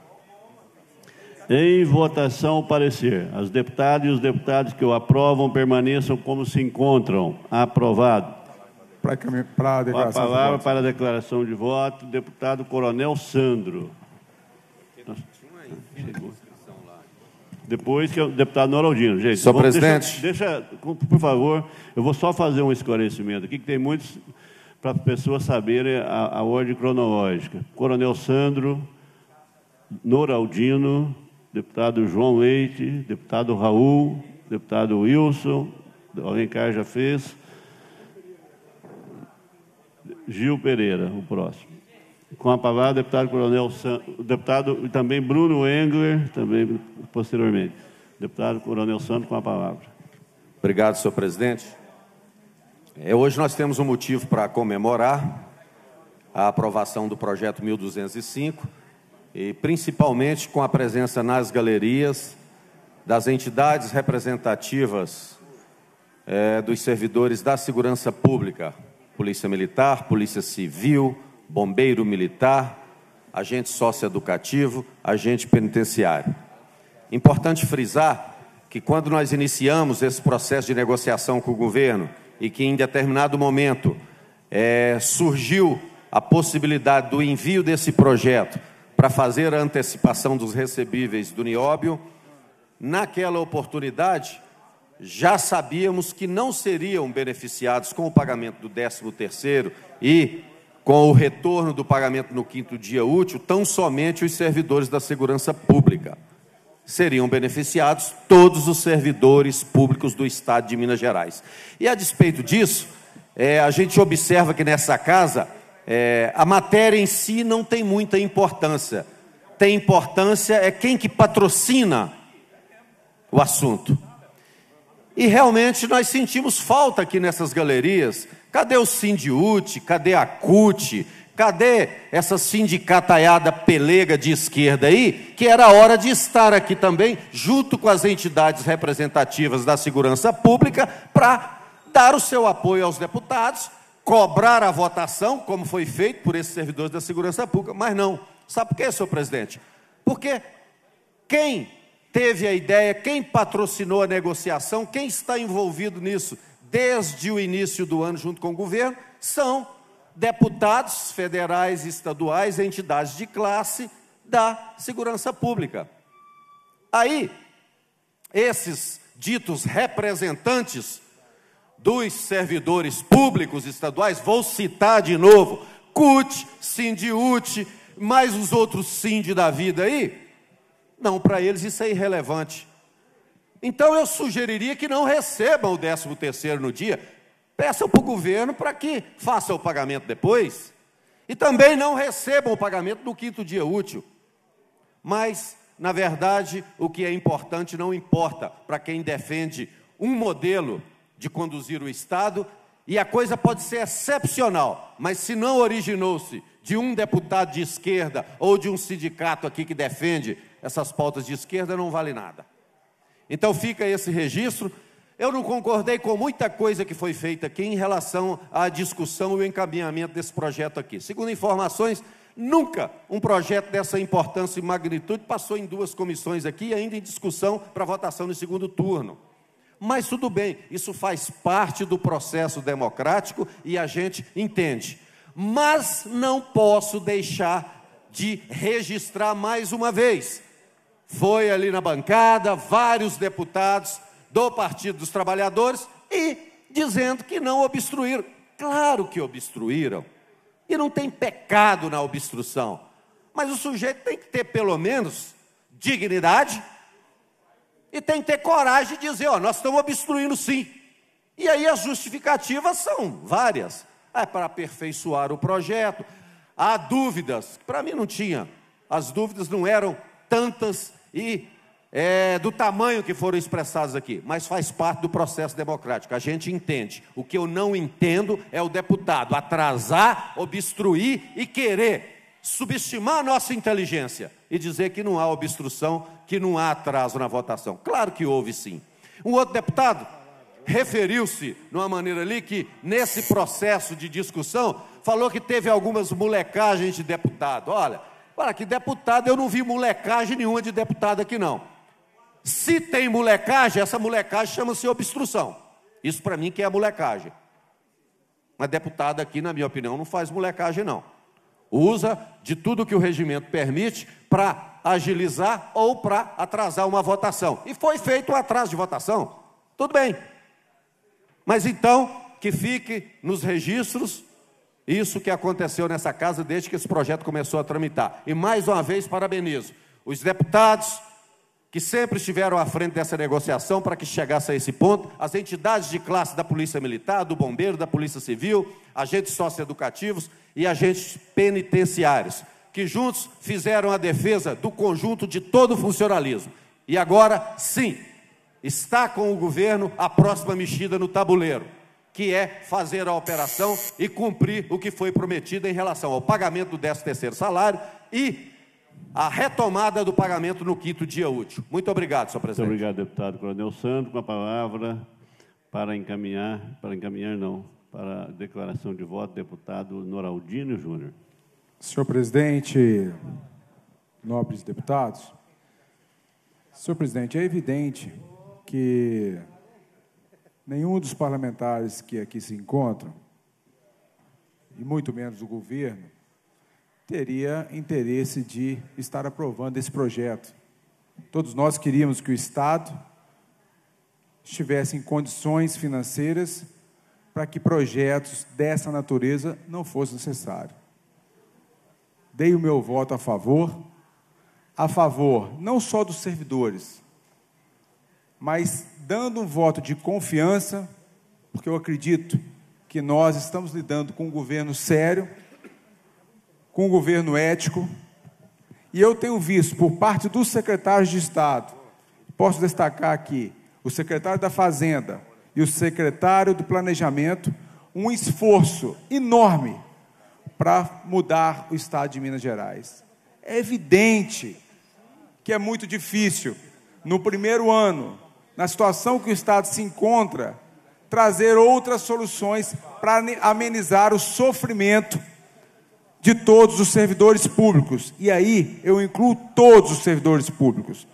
Em votação, o parecer. As deputadas e os deputados que o aprovam permaneçam como se encontram. Aprovado. A palavra para a declaração de voto, deputado Coronel Sandro. Depois que é o deputado Noraldino. Gente, senhor presidente. Por favor, eu vou só fazer um esclarecimento aqui, que tem muitos, para as pessoas saberem a ordem cronológica. Coronel Sandro, Noraldino, deputado João Leite, deputado Raul, deputado Wilson, Alencar já fez, Gil Pereira, o próximo. Com a palavra, deputado Coronel Sandro, deputado e também Bruno Engler, também posteriormente. Deputado Coronel Sandro, com a palavra. Obrigado, senhor presidente. Hoje nós temos um motivo para comemorar a aprovação do projeto 1205, e principalmente com a presença nas galerias das entidades representativas dos servidores da segurança pública, Polícia Militar, Polícia Civil, Bombeiro Militar, agente socioeducativo, agente penitenciário. Importante frisar que quando nós iniciamos esse processo de negociação com o governo e que em determinado momento surgiu a possibilidade do envio desse projeto para fazer a antecipação dos recebíveis do nióbio, naquela oportunidade já sabíamos que não seriam beneficiados com o pagamento do 13º e com o retorno do pagamento no 5º dia útil, tão somente os servidores da segurança pública. Seriam beneficiados todos os servidores públicos do Estado de Minas Gerais. E a despeito disso, a gente observa que nessa casa a matéria em si não tem muita importância. Tem importância é quem que patrocina o assunto. E realmente nós sentimos falta aqui nessas galerias. Cadê o Sindiúte? Cadê a CUT? Cadê essa sindicataiada pelega de esquerda aí? Que era a hora de estar aqui também, junto com as entidades representativas da segurança pública, para dar o seu apoio aos deputados, cobrar a votação, como foi feito por esses servidores da segurança pública, mas não. Sabe por quê, senhor presidente? Porque quem teve a ideia, quem patrocinou a negociação, quem está envolvido nisso desde o início do ano junto com o governo, são deputados federais, estaduais, entidades de classe da segurança pública. Aí, esses ditos representantes dos servidores públicos estaduais, vou citar de novo, CUT, Sindiúte, mais os outros Sindi da vida aí, não, para eles isso é irrelevante. Então eu sugeriria que não recebam o 13º no dia, peçam para o governo para que faça o pagamento depois, e também não recebam o pagamento no 5º dia útil. Mas, na verdade, o que é importante não importa para quem defende um modelo de conduzir o Estado, e a coisa pode ser excepcional, mas se não originou-se de um deputado de esquerda ou de um sindicato aqui que defende essas pautas de esquerda, não vale nada. Então fica esse registro. Eu não concordei com muita coisa que foi feita aqui em relação à discussão e o encaminhamento desse projeto aqui. Segundo informações, nunca um projeto dessa importância e magnitude passou em duas comissões aqui, ainda em discussão para votação no segundo turno. Mas tudo bem, isso faz parte do processo democrático e a gente entende. Mas não posso deixar de registrar mais uma vez. Foi ali na bancada vários deputados do Partido dos Trabalhadores e dizendo que não obstruíram. Claro que obstruíram. E não tem pecado na obstrução. Mas o sujeito tem que ter pelo menos dignidade e tem que ter coragem de dizer, ó, nós estamos obstruindo sim. E aí as justificativas são várias. É para aperfeiçoar o projeto. Há dúvidas, para mim não tinha. As dúvidas não eram tantas e do tamanho que foram expressadas aqui, mas faz parte do processo democrático, a gente entende. O que eu não entendo é o deputado atrasar, obstruir e querer subestimar a nossa inteligência e dizer que não há obstrução, que não há atraso na votação. Claro que houve sim. Um outro deputado referiu-se de uma maneira ali que, nesse processo de discussão, falou que teve algumas molecagens de deputado. Olha, para que deputado, eu não vi molecagem nenhuma de deputado aqui não. Se tem molecagem, essa molecagem chama-se obstrução. Isso para mim que é a molecagem. Uma deputada aqui, na minha opinião, não faz molecagem, não. Usa de tudo que o regimento permite para agilizar ou para atrasar uma votação. E foi feito um atraso de votação. Tudo bem. Mas então, que fique nos registros isso que aconteceu nessa casa desde que esse projeto começou a tramitar. E mais uma vez, parabenizo os deputados que sempre estiveram à frente dessa negociação para que chegasse a esse ponto, as entidades de classe da Polícia Militar, do Bombeiro, da Polícia Civil, agentes socioeducativos e agentes penitenciários, que juntos fizeram a defesa do conjunto de todo o funcionalismo. E agora, sim, está com o governo a próxima mexida no tabuleiro, que é fazer a operação e cumprir o que foi prometido em relação ao pagamento do 13º salário e a retomada do pagamento no 5º dia útil. Muito obrigado, senhor presidente. Muito obrigado, deputado Coronel Sandro. Com a palavra para a declaração de voto, deputado Noraldino Júnior. Senhor presidente, nobres deputados, senhor presidente, é evidente que nenhum dos parlamentares que aqui se encontram, e muito menos o governo, teria interesse de estar aprovando esse projeto. Todos nós queríamos que o Estado estivesse em condições financeiras para que projetos dessa natureza não fossem necessários. Dei o meu voto a favor não só dos servidores, mas dando um voto de confiança, porque eu acredito que nós estamos lidando com um governo sério, com um governo ético, e eu tenho visto por parte dos secretários de Estado, posso destacar aqui, o secretário da Fazenda e o secretário do Planejamento, um esforço enorme para mudar o Estado de Minas Gerais. É evidente que é muito difícil, no primeiro ano, na situação que o Estado se encontra, trazer outras soluções para amenizar o sofrimento de todos os servidores públicos, e aí eu incluo todos os servidores públicos.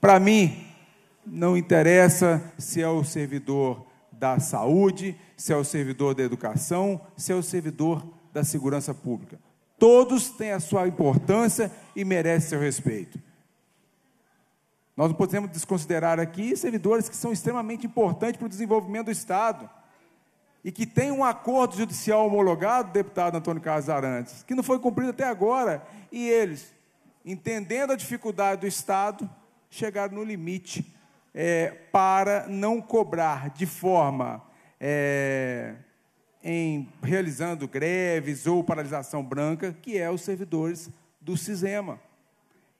Para mim, não interessa se é o servidor da saúde, se é o servidor da educação, se é o servidor da segurança pública. Todos têm a sua importância e merecem seu respeito. Nós não podemos desconsiderar aqui servidores que são extremamente importantes para o desenvolvimento do Estado, e que tem um acordo judicial homologado, deputado Antônio Carlos Arantes, que não foi cumprido até agora, e eles, entendendo a dificuldade do Estado, chegaram no limite para não cobrar de forma, realizando greves ou paralisação branca, que é os servidores do Sisema.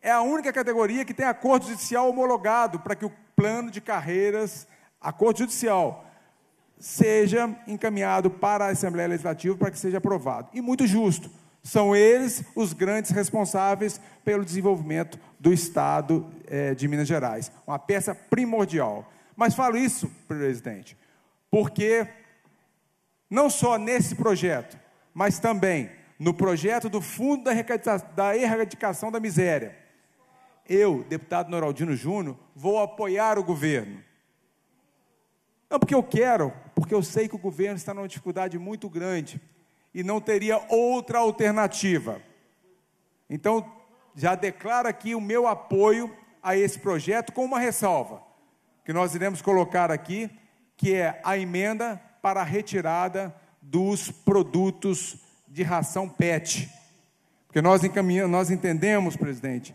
É a única categoria que tem acordo judicial homologado para que o plano de carreiras, acordo judicial, seja encaminhado para a Assembleia Legislativa para que seja aprovado. E muito justo, são eles os grandes responsáveis pelo desenvolvimento do Estado de Minas Gerais. Uma peça primordial. Mas falo isso, presidente, porque não só nesse projeto, mas também no projeto do Fundo da Erradicação da Miséria, eu, deputado Noraldino Júnior, vou apoiar o governo. Não porque eu quero, porque eu sei que o governo está numa dificuldade muito grande e não teria outra alternativa. Então, já declaro aqui o meu apoio a esse projeto com uma ressalva, que nós iremos colocar aqui, que é a emenda para a retirada dos produtos de ração PET. Porque nós entendemos, presidente,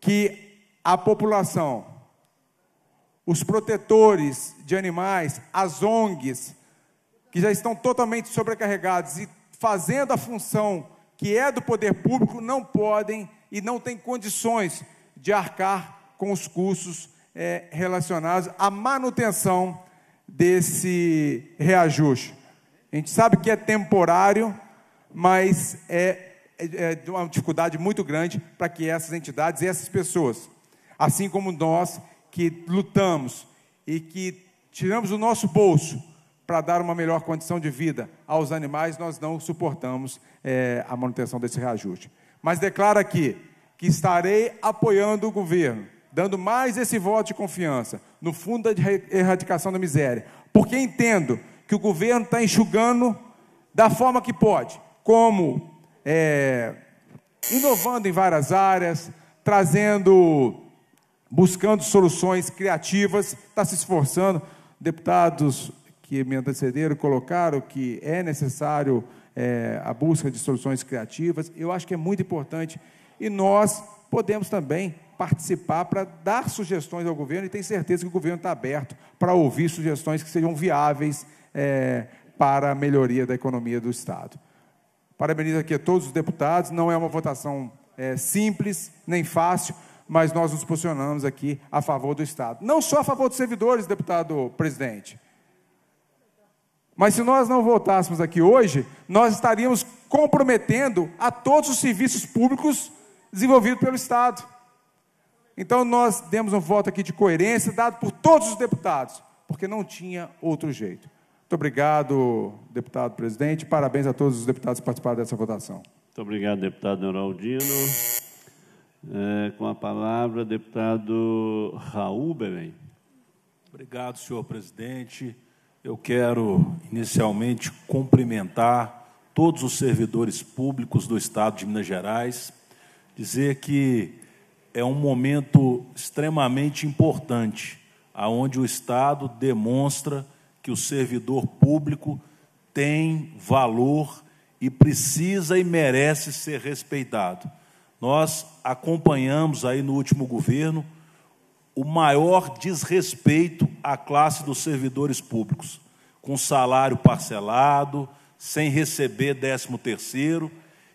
que a população, os protetores de animais, as ONGs, que já estão totalmente sobrecarregados e fazendo a função que é do poder público, não podem e não têm condições de arcar com os custos relacionados à manutenção desse reajuste. A gente sabe que é temporário, mas é uma dificuldade muito grande para que essas entidades e essas pessoas, assim como nós, que lutamos e que tiramos o nosso bolso para dar uma melhor condição de vida aos animais, nós não suportamos a manutenção desse reajuste. Mas declaro aqui que estarei apoiando o governo, dando mais esse voto de confiança no Fundo de Erradicação da Miséria, porque entendo que o governo está enxugando da forma que pode, como inovando em várias áreas, buscando soluções criativas, está se esforçando. Deputados que me antecederam colocaram que é necessário a busca de soluções criativas. Eu acho que é muito importante e nós podemos também participar para dar sugestões ao governo, e tenho certeza que o governo está aberto para ouvir sugestões que sejam viáveis para a melhoria da economia do Estado. Parabenizo aqui a todos os deputados. Não é uma votação simples nem fácil, mas nós nos posicionamos aqui a favor do Estado. Não só a favor dos servidores, deputado presidente, mas se nós não votássemos aqui hoje, nós estaríamos comprometendo a todos os serviços públicos desenvolvidos pelo Estado. Então, nós demos um voto aqui de coerência, dado por todos os deputados, porque não tinha outro jeito. Muito obrigado, deputado presidente. Parabéns a todos os deputados que participaram dessa votação. Muito obrigado, deputado Neuraldino. Com a palavra, deputado Raul Belém. Obrigado, senhor presidente. Eu quero, inicialmente, cumprimentar todos os servidores públicos do Estado de Minas Gerais, dizer que é um momento extremamente importante, onde o Estado demonstra que o servidor público tem valor e precisa e merece ser respeitado. Nós acompanhamos aí no último governo o maior desrespeito à classe dos servidores públicos, com salário parcelado, sem receber 13º,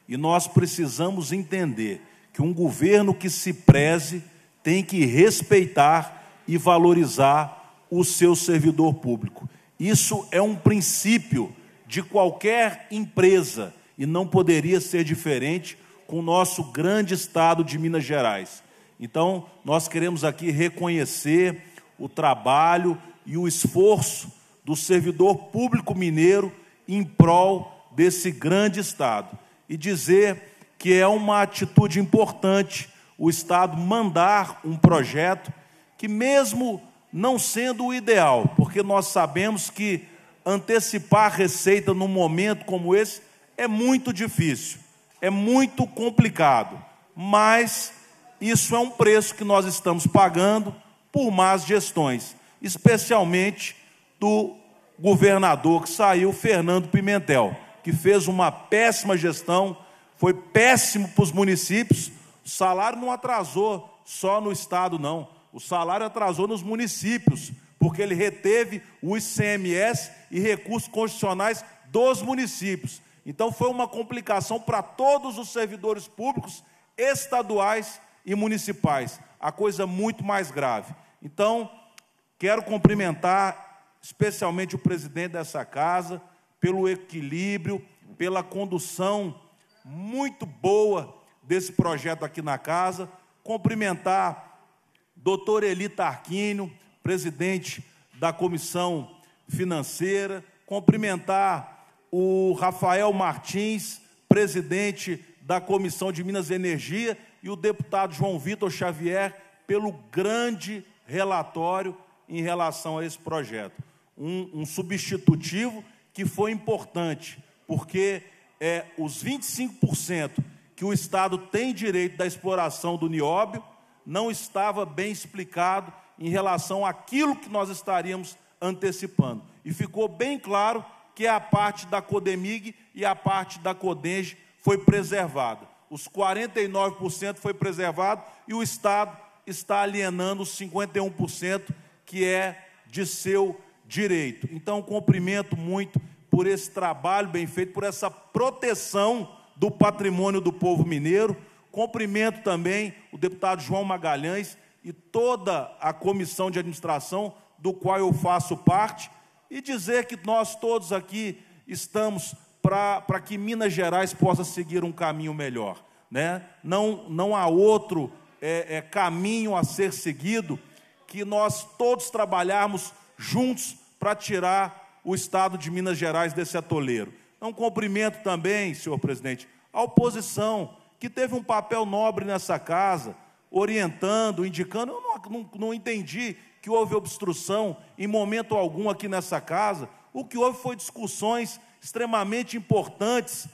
e nós precisamos entender que um governo que se preze tem que respeitar e valorizar o seu servidor público. Isso é um princípio de qualquer empresa e não poderia ser diferente com o nosso grande Estado de Minas Gerais. Então, nós queremos aqui reconhecer o trabalho e o esforço do servidor público mineiro em prol desse grande Estado e dizer que é uma atitude importante o Estado mandar um projeto que, mesmo não sendo o ideal, porque nós sabemos que antecipar receita num momento como esse é muito difícil, é muito complicado, mas isso é um preço que nós estamos pagando por más gestões, especialmente do governador que saiu, Fernando Pimentel, que fez uma péssima gestão, foi péssimo para os municípios. O salário não atrasou só no Estado, não. O salário atrasou nos municípios, porque ele reteve o ICMS e recursos constitucionais dos municípios. Então, foi uma complicação para todos os servidores públicos, estaduais e municipais. A coisa muito mais grave. Então, quero cumprimentar especialmente o presidente dessa casa pelo equilíbrio, pela condução muito boa desse projeto aqui na casa. Cumprimentar doutor Eli Tarquini, presidente da Comissão Financeira, cumprimentar o Rafael Martins, presidente da Comissão de Minas e Energia, e o deputado João Vitor Xavier, pelo grande relatório em relação a esse projeto. Um substitutivo que foi importante, porque os 25% que o Estado tem direito da exploração do nióbio não estava bem explicado em relação àquilo que nós estaríamos antecipando. E ficou bem claro que a parte da Codemig e a parte da Codemig foi preservada. os 49% foi preservado e o Estado está alienando os 51% que é de seu direito. Então, cumprimento muito por esse trabalho bem feito, por essa proteção do patrimônio do povo mineiro. Cumprimento também o deputado João Magalhães e toda a comissão de administração do qual eu faço parte, e dizer que nós todos aqui estamos para que Minas Gerais possa seguir um caminho melhor, né? Não há outro caminho a ser seguido que nós todos trabalharmos juntos para tirar o Estado de Minas Gerais desse atoleiro. Então, cumprimento também, senhor presidente, a oposição, que teve um papel nobre nessa casa, orientando, indicando. Eu não entendi que houve obstrução em momento algum aqui nessa casa. O que houve foi discussões extremamente importantes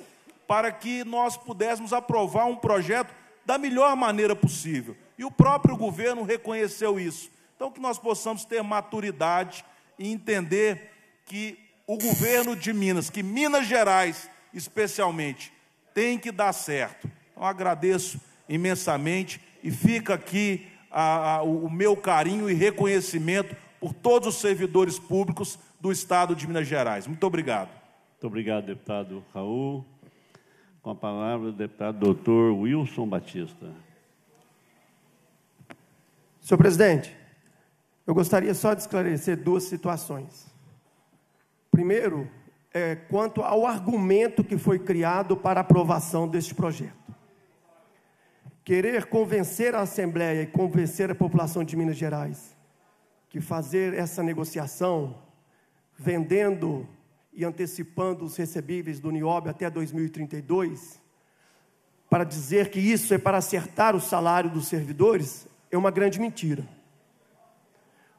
para que nós pudéssemos aprovar um projeto da melhor maneira possível. E o próprio governo reconheceu isso. Então, que nós possamos ter maturidade e entender que o governo de Minas, que Minas Gerais, especialmente, tem que dar certo. Então, agradeço imensamente e fica aqui o meu carinho e reconhecimento por todos os servidores públicos do Estado de Minas Gerais. Muito obrigado. Muito obrigado, deputado Raul. Com a palavra, o deputado doutor Wilson Batista. Senhor presidente, eu gostaria só de esclarecer duas situações. Primeiro, quanto ao argumento que foi criado para a aprovação deste projeto. Querer convencer a Assembleia e convencer a população de Minas Gerais que fazer essa negociação, vendendo e antecipando os recebíveis do nióbio até 2032, para dizer que isso é para acertar o salário dos servidores, é uma grande mentira.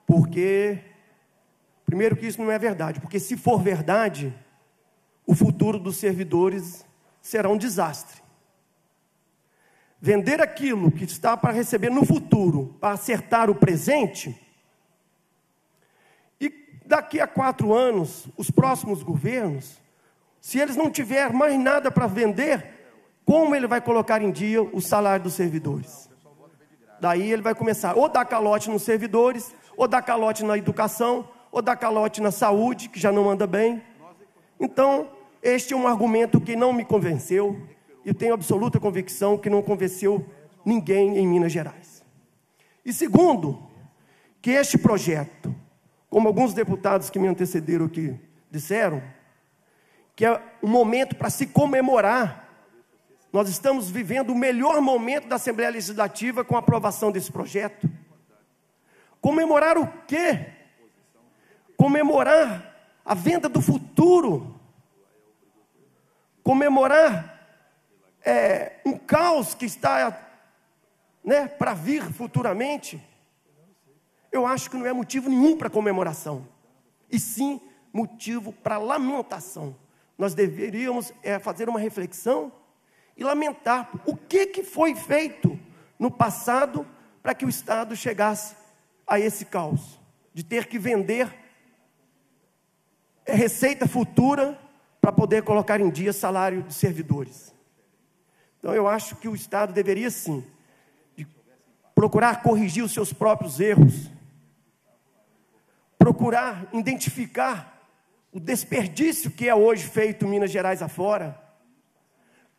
Porque, primeiro, que isso não é verdade, porque se for verdade, o futuro dos servidores será um desastre. Vender aquilo que está para receber no futuro, para acertar o presente, e daqui a 4 anos, os próximos governos, se eles não tiverem mais nada para vender, como ele vai colocar em dia o salário dos servidores? Daí ele vai começar ou dar calote nos servidores, ou dar calote na educação, ou dar calote na saúde, que já não anda bem. Então, este é um argumento que não me convenceu. Eu tenho absoluta convicção que não convenceu ninguém em Minas Gerais. E segundo, que este projeto, como alguns deputados que me antecederam aqui disseram, que é um momento para se comemorar. Nós estamos vivendo o melhor momento da Assembleia Legislativa com a aprovação desse projeto. Comemorar o quê? Comemorar a venda do futuro. Comemorar um caos que está, né, para vir futuramente. Eu acho que não é motivo nenhum para comemoração, e sim motivo para lamentação. Nós deveríamos fazer uma reflexão e lamentar o que foi feito no passado para que o Estado chegasse a esse caos, de ter que vender receita futura para poder colocar em dia salário de servidores. Então, eu acho que o Estado deveria, sim, procurar corrigir os seus próprios erros, procurar identificar o desperdício que é hoje feito em Minas Gerais afora.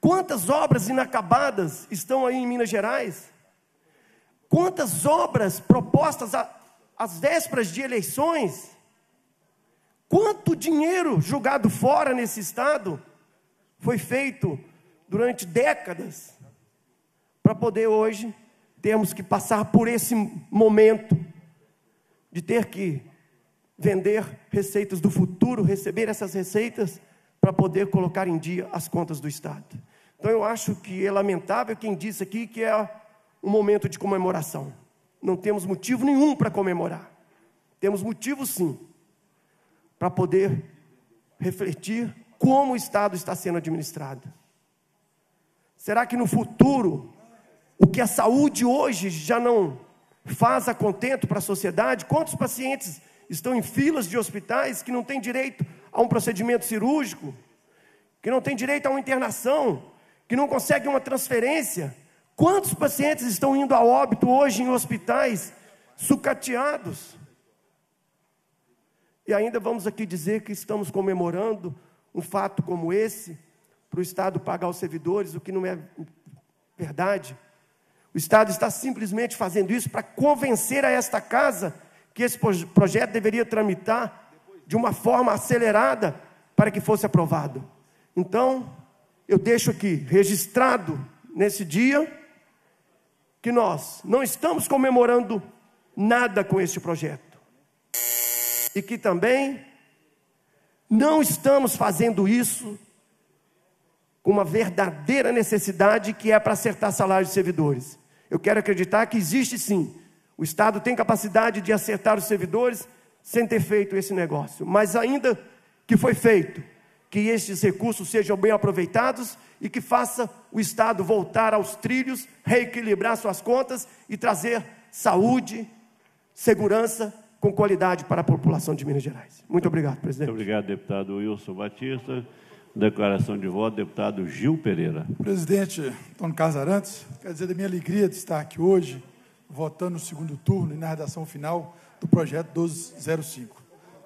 Quantas obras inacabadas estão aí em Minas Gerais? Quantas obras propostas às vésperas de eleições? Quanto dinheiro jogado fora nesse Estado foi feito durante décadas, para poder hoje termos que passar por esse momento de ter que vender receitas do futuro, receber essas receitas para poder colocar em dia as contas do Estado. Então, eu acho que é lamentável quem disse aqui que é um momento de comemoração. Não temos motivo nenhum para comemorar. Temos motivo, sim, para poder refletir como o Estado está sendo administrado. Será que no futuro, o que a saúde hoje já não faz a contento para a sociedade? Quantos pacientes estão em filas de hospitais que não têm direito a um procedimento cirúrgico, que não têm direito a uma internação, que que não conseguem uma transferência. Quantos pacientes estão indo a óbito hoje em hospitais sucateados? E ainda vamos aqui dizer que estamos comemorando um fato como esse, para o Estado pagar os servidores, o que não é verdade. O Estado está simplesmente fazendo isso para convencer a esta casa que esse projeto deveria tramitar de uma forma acelerada para que fosse aprovado. Então, eu deixo aqui registrado nesse dia que nós não estamos comemorando nada com este projeto e que também não estamos fazendo isso com uma verdadeira necessidade que é para acertar salários de servidores. Eu quero acreditar que existe sim, o Estado tem capacidade de acertar os servidores sem ter feito esse negócio, mas ainda que foi feito, que estes recursos sejam bem aproveitados e que faça o Estado voltar aos trilhos, reequilibrar suas contas e trazer saúde, segurança com qualidade para a população de Minas Gerais. Muito obrigado, presidente. Muito obrigado, deputado Wilson Batista. Declaração de voto, deputado Gil Pereira. Presidente Antônio Carlos Arantes, quero dizer da minha alegria de estar aqui hoje, votando no segundo turno e na redação final do projeto 1205.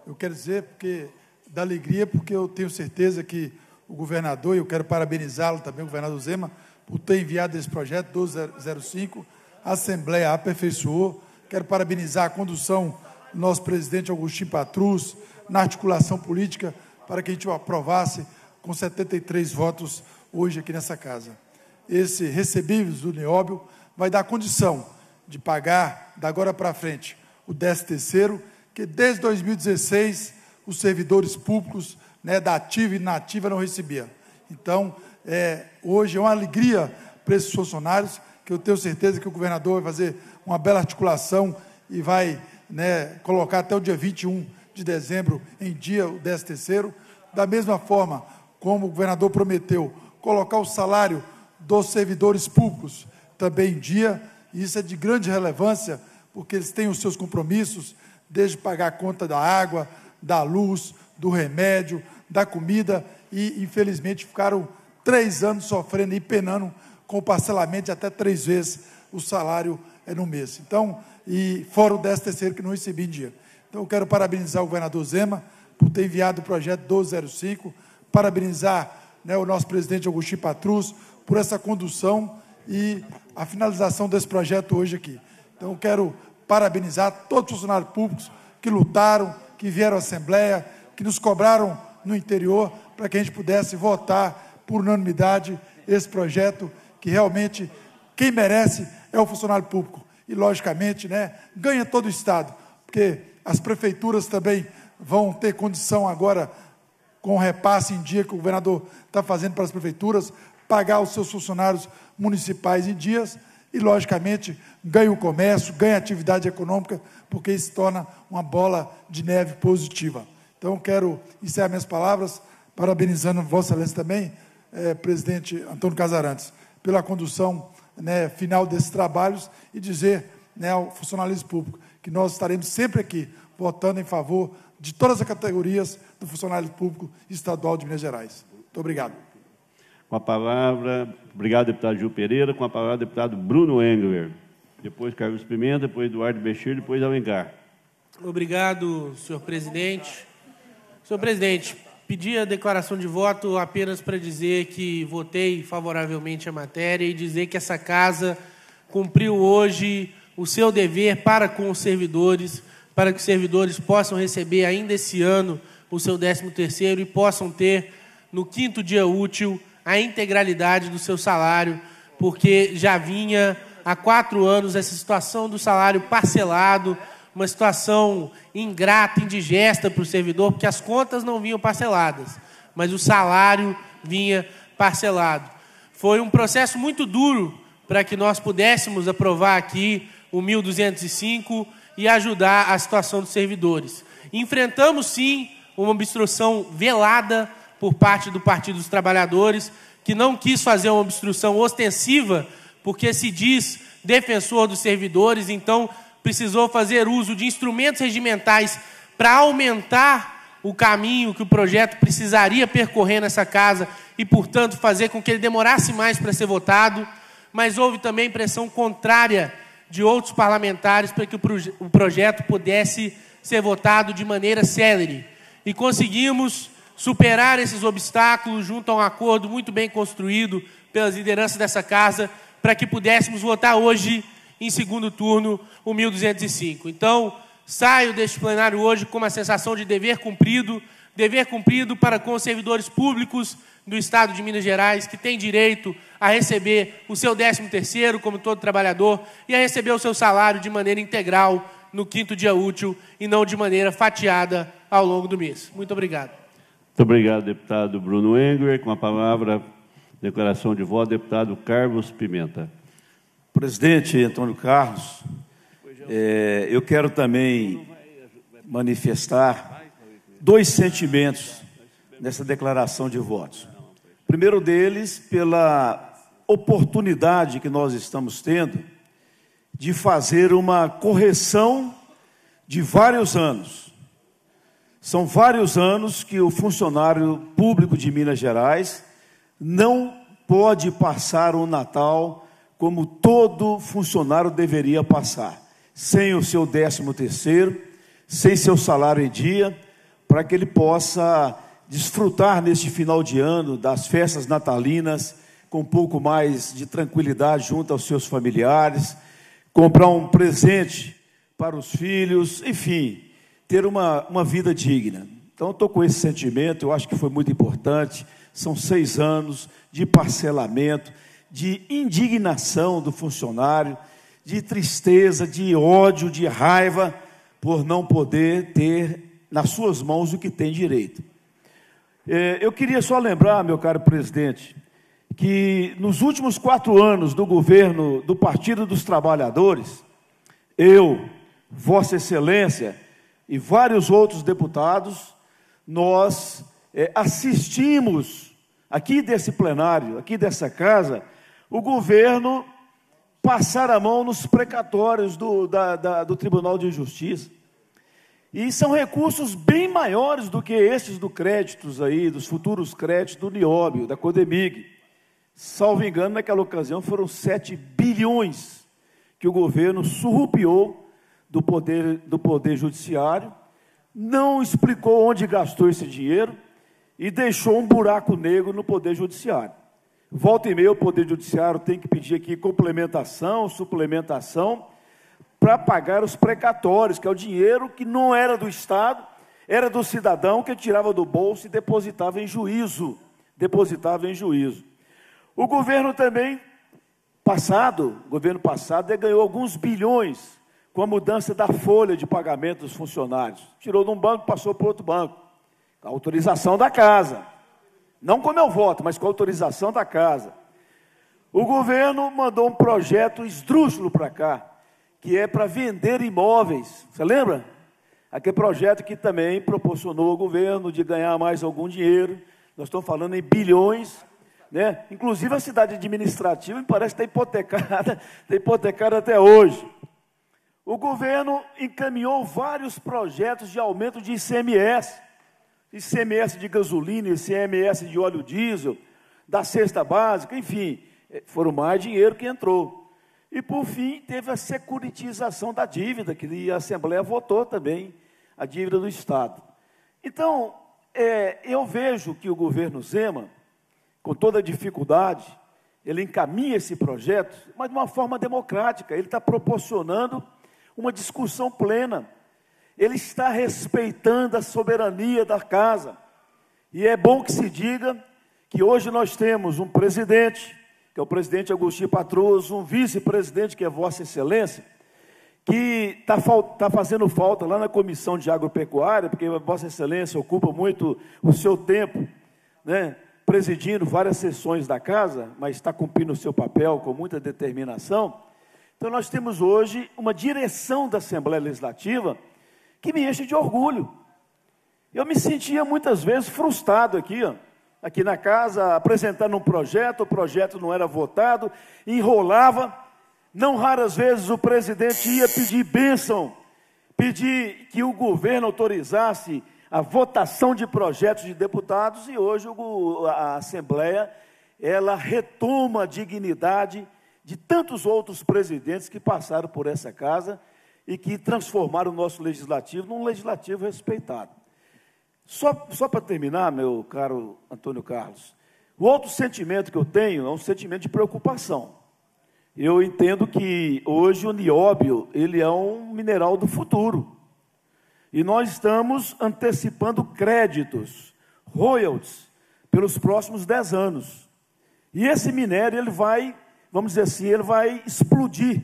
Eu quero dizer porque, da alegria, porque eu tenho certeza que o governador, e eu quero parabenizá-lo também, o governador Zema, por ter enviado esse projeto 1205, a Assembleia aperfeiçoou. Quero parabenizar a condução do nosso presidente Agostinho Patrus na articulação política para que a gente o aprovasse com 73 votos hoje aqui nessa casa. Esse recebíveis do nióbio vai dar condição de pagar, da agora para frente, o 13º, que desde 2016 os servidores públicos, né, da ativa e inativa não recebia. Então, hoje é uma alegria para esses funcionários, que eu tenho certeza que o governador vai fazer uma bela articulação e vai, né, colocar até o dia 21 de dezembro em dia o 13º. Da mesma forma, como o governador prometeu, colocar o salário dos servidores públicos também em dia. Isso é de grande relevância, porque eles têm os seus compromissos, desde pagar a conta da água, da luz, do remédio, da comida, e, infelizmente, ficaram 3 anos sofrendo e penando com parcelamento de até 3 vezes o salário no mês. Então, e fora o 13º que não recebi em dia. Então, eu quero parabenizar o governador Zema por ter enviado o projeto 1205, parabenizar, né, o nosso presidente Agostinho Patrus por essa condução e a finalização desse projeto hoje aqui. Então, eu quero parabenizar todos os funcionários públicos que lutaram, que vieram à Assembleia, que nos cobraram no interior para que a gente pudesse votar por unanimidade esse projeto, que realmente quem merece é o funcionário público. E, logicamente, né, ganha todo o Estado, porque as prefeituras também vão ter condição agora, com o repasse em dia que o governador está fazendo para as prefeituras, pagar os seus funcionários municipais em dias e, logicamente, ganha o comércio, ganha a atividade econômica, porque isso torna uma bola de neve positiva. Então, quero encerrar minhas palavras, parabenizando Vossa Excelência também, presidente Antônio Casarantes, pela condução, né, final desses trabalhos e dizer, né, ao funcionalismo público que nós estaremos sempre aqui votando em favor de todas as categorias do funcionário público estadual de Minas Gerais. Muito obrigado. Com a palavra, obrigado, deputado Gil Pereira. Com a palavra, deputado Bruno Engler. Depois, Carlos Pimenta, depois, Duarte Bexi, depois, Alencar. Obrigado, senhor presidente. Senhor presidente, pedi a declaração de voto apenas para dizer que votei favoravelmente a matéria e dizer que essa casa cumpriu hoje o seu dever para com os servidores, para que os servidores possam receber ainda esse ano o seu 13º e possam ter, no 5º dia útil, a integralidade do seu salário, porque já vinha há 4 anos essa situação do salário parcelado, uma situação ingrata, indigesta para o servidor, porque as contas não vinham parceladas, mas o salário vinha parcelado. Foi um processo muito duro para que nós pudéssemos aprovar aqui o 1205, e ajudar a situação dos servidores. Enfrentamos, sim, uma obstrução velada por parte do Partido dos Trabalhadores, que não quis fazer uma obstrução ostensiva, porque se diz defensor dos servidores, então precisou fazer uso de instrumentos regimentais para aumentar o caminho que o projeto precisaria percorrer nessa casa e, portanto, fazer com que ele demorasse mais para ser votado, mas houve também pressão contrária de outros parlamentares para que o projeto pudesse ser votado de maneira célere. E conseguimos superar esses obstáculos junto a um acordo muito bem construído pelas lideranças dessa casa para que pudéssemos votar hoje, em segundo turno, o 1205. Então, saio deste plenário hoje com uma sensação de dever cumprido para com os servidores públicos do Estado de Minas Gerais, que têm direito a receber o seu 13º, como todo trabalhador, e a receber o seu salário de maneira integral no 5º dia útil e não de maneira fatiada ao longo do mês. Muito obrigado. Muito obrigado, deputado Bruno Engler. Com a palavra, declaração de voto, deputado Carlos Pimenta. Presidente Antônio Carlos, eu quero também manifestar dois sentimentos nessa declaração de votos. Primeiro deles, pela oportunidade que nós estamos tendo de fazer uma correção de vários anos. São vários anos que o funcionário público de Minas Gerais não pode passar o Natal como todo funcionário deveria passar, sem o seu 13º, sem seu salário em dia, para que ele possa desfrutar neste final de ano das festas natalinas com um pouco mais de tranquilidade junto aos seus familiares, comprar um presente para os filhos, enfim, ter uma vida digna. Então, estou com esse sentimento, eu acho que foi muito importante. São 6 anos de parcelamento, de indignação do funcionário, de tristeza, de ódio, de raiva, por não poder ter nas suas mãos o que tem direito. Eu queria só lembrar, meu caro presidente, que nos últimos 4 anos do governo do Partido dos Trabalhadores, eu, Vossa Excelência e vários outros deputados, nós assistimos aqui desse plenário, aqui dessa casa, o governo passar a mão nos precatórios do Tribunal de Justiça. E são recursos bem maiores do que esses do créditos aí, dos futuros créditos do nióbio, da Codemig. Salvo engano, naquela ocasião foram 7 bilhões que o governo surrupiou do poder judiciário, não explicou onde gastou esse dinheiro e deixou um buraco negro no poder judiciário. Volta e meia, o poder judiciário tem que pedir aqui complementação, suplementação, para pagar os precatórios, que é o dinheiro que não era do Estado, era do cidadão que tirava do bolso e depositava em juízo. O governo também, governo passado, ganhou alguns bilhões com a mudança da folha de pagamento dos funcionários. Tirou de um banco e passou para outro banco. Com a autorização da casa. Não com o meu voto, mas com a autorização da casa. O governo mandou um projeto esdrúxulo para cá, que é para vender imóveis. Você lembra? Aquele projeto que também proporcionou ao governo de ganhar mais algum dinheiro. Nós estamos falando em bilhões, né? Inclusive a cidade administrativa, me parece que está hipotecada até hoje. O governo encaminhou vários projetos de aumento de ICMS. ICMS de gasolina, ICMS de óleo diesel, da cesta básica, enfim. Foram mais dinheiro que entrou. E, por fim, teve a securitização da dívida, que a Assembleia votou também, a dívida do Estado. Então, eu vejo que o governo Zema, com toda a dificuldade, ele encaminha esse projeto, mas de uma forma democrática. Ele está proporcionando uma discussão plena. Ele está respeitando a soberania da Casa. E é bom que se diga que hoje nós temos um presidente, que é o presidente Agostinho Patrus, um vice-presidente, que é Vossa Excelência, que está fazendo falta lá na Comissão de Agropecuária, porque Vossa Excelência ocupa muito o seu tempo, né, presidindo várias sessões da Casa, mas está cumprindo o seu papel com muita determinação. Então, nós temos hoje uma direção da Assembleia Legislativa que me enche de orgulho. Eu me sentia, muitas vezes, frustrado aqui na casa, apresentando um projeto, o projeto não era votado, enrolava. Não raras vezes o presidente ia pedir bênção, pedir que o governo autorizasse a votação de projetos de deputados, e hoje a Assembleia ela retoma a dignidade de tantos outros presidentes que passaram por essa casa e que transformaram o nosso legislativo num legislativo respeitado. Só para terminar, meu caro Antônio Carlos, o outro sentimento que eu tenho é um sentimento de preocupação. Eu entendo que hoje o nióbio ele é um mineral do futuro. E nós estamos antecipando créditos, royalties, pelos próximos 10 anos. E esse minério ele vai, vamos dizer assim, ele vai explodir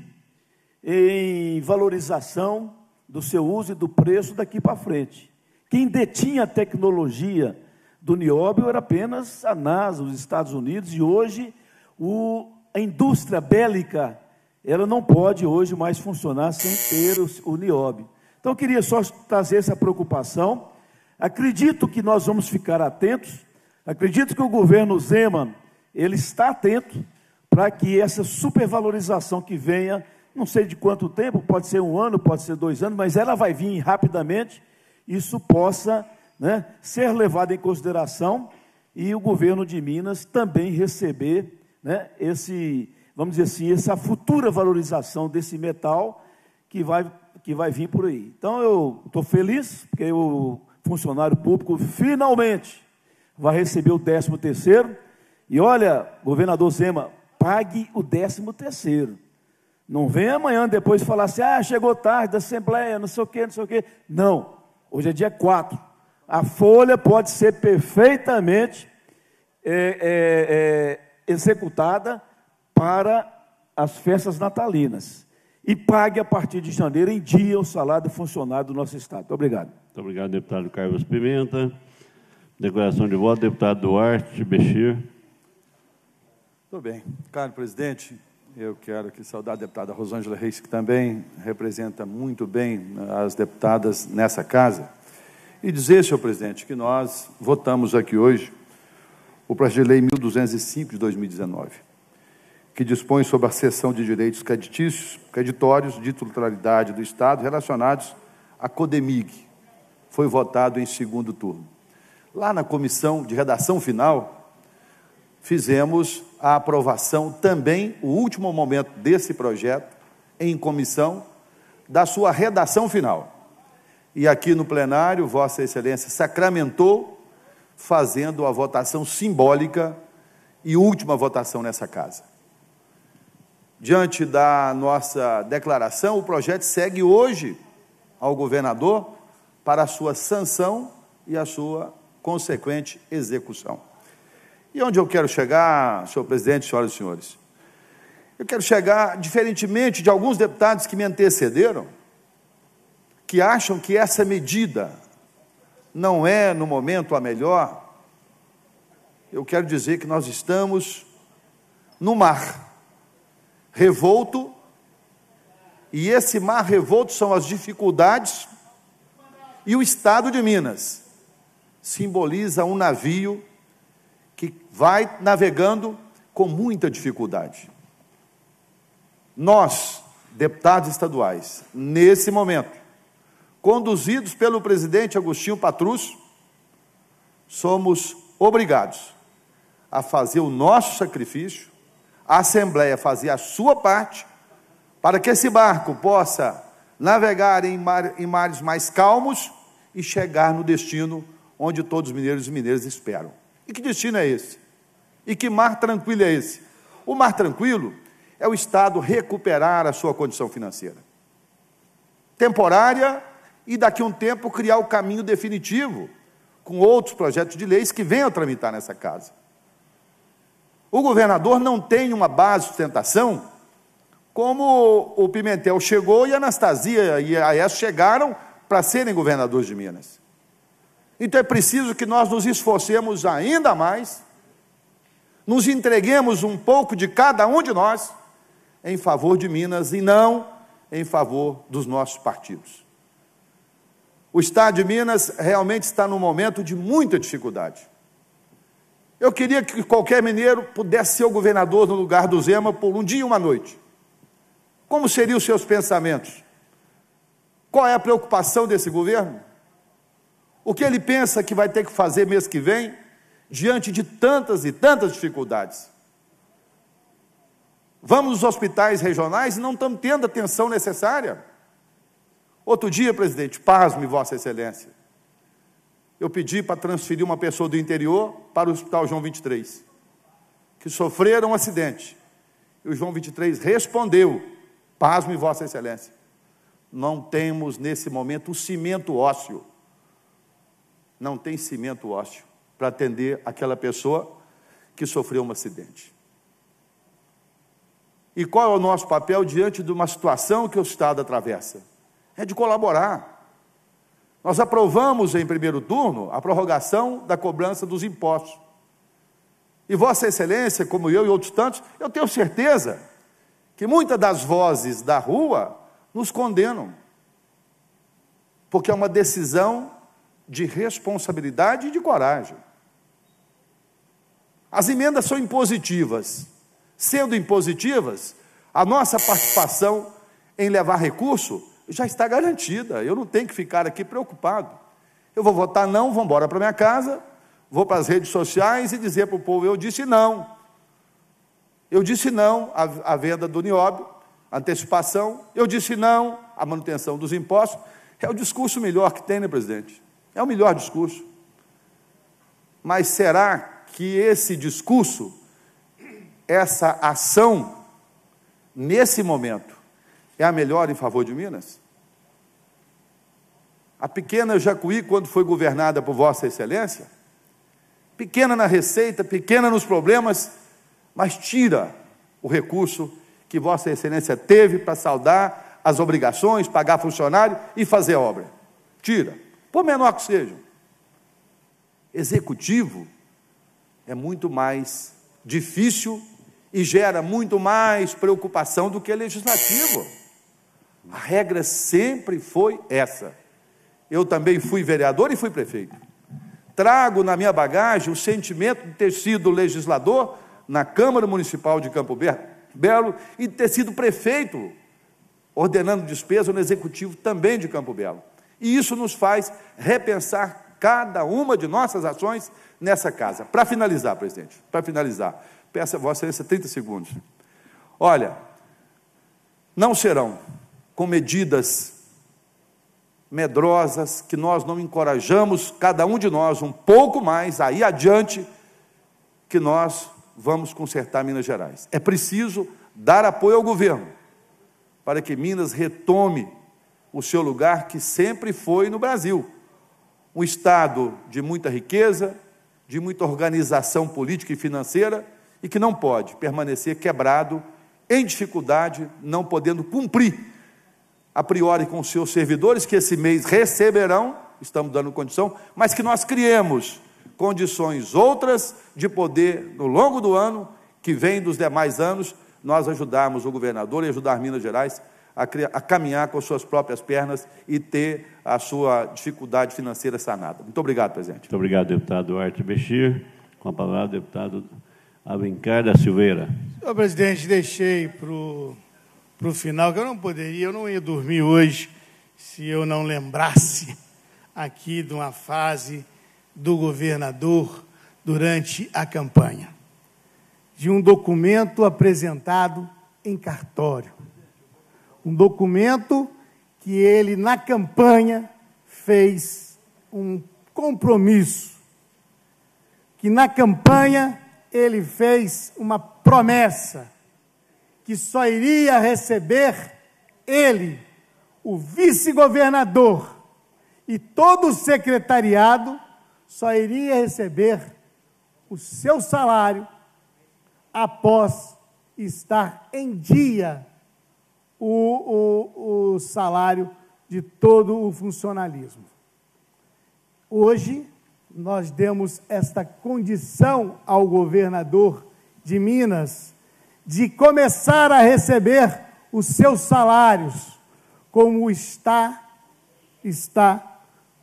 em valorização do seu uso e do preço daqui para frente. Quem detinha a tecnologia do nióbio era apenas a NASA, os Estados Unidos, e hoje a indústria bélica ela não pode hoje mais funcionar sem ter o nióbio. Então, eu queria só trazer essa preocupação. Acredito que nós vamos ficar atentos, acredito que o governo Zema ele está atento para que essa supervalorização que venha, não sei de quanto tempo, pode ser 1 ano, pode ser 2 anos, mas ela vai vir rapidamente, isso possa, né, ser levado em consideração e o governo de Minas também receber, né, vamos dizer assim, essa futura valorização desse metal que vai vir por aí. Então, eu estou feliz, porque o funcionário público finalmente vai receber o 13º. E, olha, governador Zema, pague o 13º. Não vem amanhã depois falar assim, ah, chegou tarde da Assembleia, não sei o quê, não sei o quê. Não. Hoje é dia 4. A folha pode ser perfeitamente executada para as festas natalinas. E pague, a partir de janeiro, em dia, o salário do funcionário do nosso Estado. Muito obrigado. Muito obrigado, deputado Carlos Pimenta. Declaração de voto, deputado Duarte Bexi. Muito bem. Caro presidente, eu quero aqui saudar a deputada Rosângela Reis, que também representa muito bem as deputadas nessa casa, e dizer, senhor presidente, que nós votamos aqui hoje o Projeto de Lei 1205 de 2019, que dispõe sobre a cessão de direitos creditícios, creditórios de titularidade do Estado relacionados à Codemig. Foi votado em 2º turno. Lá na comissão de redação final, fizemos a aprovação também, o último momento desse projeto, em comissão, da sua redação final. E aqui no plenário, Vossa Excelência sacramentou, fazendo a votação simbólica e última votação nessa casa. Diante da nossa declaração, o projeto segue hoje ao governador para a sua sanção e a sua consequente execução. E onde eu quero chegar, senhor presidente, senhoras e senhores? Eu quero chegar, diferentemente de alguns deputados que me antecederam, que acham que essa medida não é, no momento, a melhor, eu quero dizer que nós estamos no mar revolto, e esse mar revolto são as dificuldades, e o Estado de Minas simboliza um navio que vai navegando com muita dificuldade. Nós, deputados estaduais, nesse momento, conduzidos pelo presidente Agostinho Patrus, somos obrigados a fazer o nosso sacrifício, a Assembleia fazer a sua parte, para que esse barco possa navegar em mares mais calmos e chegar no destino onde todos os mineiros e mineiras esperam. E que destino é esse? E que mar tranquilo é esse? O mar tranquilo é o Estado recuperar a sua condição financeira temporária e, daqui a um tempo, criar o caminho definitivo com outros projetos de leis que venham tramitar nessa casa. O governador não tem uma base de sustentação como o Pimentel chegou e a Anastasia e a Aécio chegaram para serem governadores de Minas. Então é preciso que nós nos esforcemos ainda mais, nos entreguemos um pouco de cada um de nós em favor de Minas e não em favor dos nossos partidos. O Estado de Minas realmente está num momento de muita dificuldade. Eu queria que qualquer mineiro pudesse ser o governador no lugar do Zema por um dia e uma noite. Como seriam os seus pensamentos? Qual é a preocupação desse governo? O que ele pensa que vai ter que fazer mês que vem, diante de tantas e tantas dificuldades? Vamos nos hospitais regionais e não estamos tendo a atenção necessária. Outro dia, presidente, pasme, Vossa Excelência, eu pedi para transferir uma pessoa do interior para o Hospital João 23, que sofreram um acidente. E o João 23 respondeu, pasme, Vossa Excelência, não temos nesse momento o cimento ósseo. Não tem cimento ósseo para atender aquela pessoa que sofreu um acidente. E qual é o nosso papel diante de uma situação que o Estado atravessa? É de colaborar. Nós aprovamos em primeiro turno a prorrogação da cobrança dos impostos. E Vossa Excelência, como eu e outros tantos, eu tenho certeza que muitas das vozes da rua nos condenam, porque é uma decisão de responsabilidade e de coragem. As emendas são impositivas. Sendo impositivas, a nossa participação em levar recurso já está garantida, eu não tenho que ficar aqui preocupado. Eu vou votar não, vou embora para minha casa, vou para as redes sociais e dizer para o povo, eu disse não. Eu disse não à venda do nióbio, antecipação, eu disse não à manutenção dos impostos. É o discurso melhor que tem, né, presidente? É o melhor discurso. Mas será que esse discurso, essa ação, nesse momento, é a melhor em favor de Minas? A pequena Jacuí, quando foi governada por Vossa Excelência, pequena na receita, pequena nos problemas, mas tira o recurso que Vossa Excelência teve para saldar as obrigações, pagar funcionário e fazer obra. Tira, por menor que seja. Executivo é muito mais difícil e gera muito mais preocupação do que legislativo. A regra sempre foi essa. Eu também fui vereador e fui prefeito. Trago na minha bagagem o sentimento de ter sido legislador na Câmara Municipal de Campo Belo e de ter sido prefeito, ordenando despesa no Executivo também de Campo Belo. E isso nos faz repensar cada uma de nossas ações nessa casa. Para finalizar, presidente, para finalizar, peço a Vossa Excelência 30 segundos. Olha, não serão com medidas medrosas, que nós não encorajamos, cada um de nós, um pouco mais, aí adiante, que nós vamos consertar Minas Gerais. É preciso dar apoio ao governo, para que Minas retome o seu lugar que sempre foi no Brasil. Um estado de muita riqueza, de muita organização política e financeira, e que não pode permanecer quebrado, em dificuldade, não podendo cumprir a priori com os seus servidores, que esse mês receberão, estamos dando condição, mas que nós criemos condições outras de poder, no longo do ano, que vem dos demais anos, nós ajudarmos o governador e ajudar Minas Gerais a caminhar com as suas próprias pernas e ter a sua dificuldade financeira sanada. Muito obrigado, presidente. Muito obrigado, deputado Duarte Bexi. Com a palavra, deputado Alencar da Silveira. Senhor presidente, deixei para o final, que eu não poderia, eu não ia dormir hoje se eu não lembrasse aqui de uma fase do governador durante a campanha, de um documento apresentado em cartório, um documento que ele, na campanha, fez um compromisso, que na campanha ele fez uma promessa que só iria receber ele, o vice-governador, e todo o secretariado só iria receber o seu salário após estar em dia o salário de todo o funcionalismo. Hoje, nós demos esta condição ao governador de Minas de começar a receber os seus salários, como está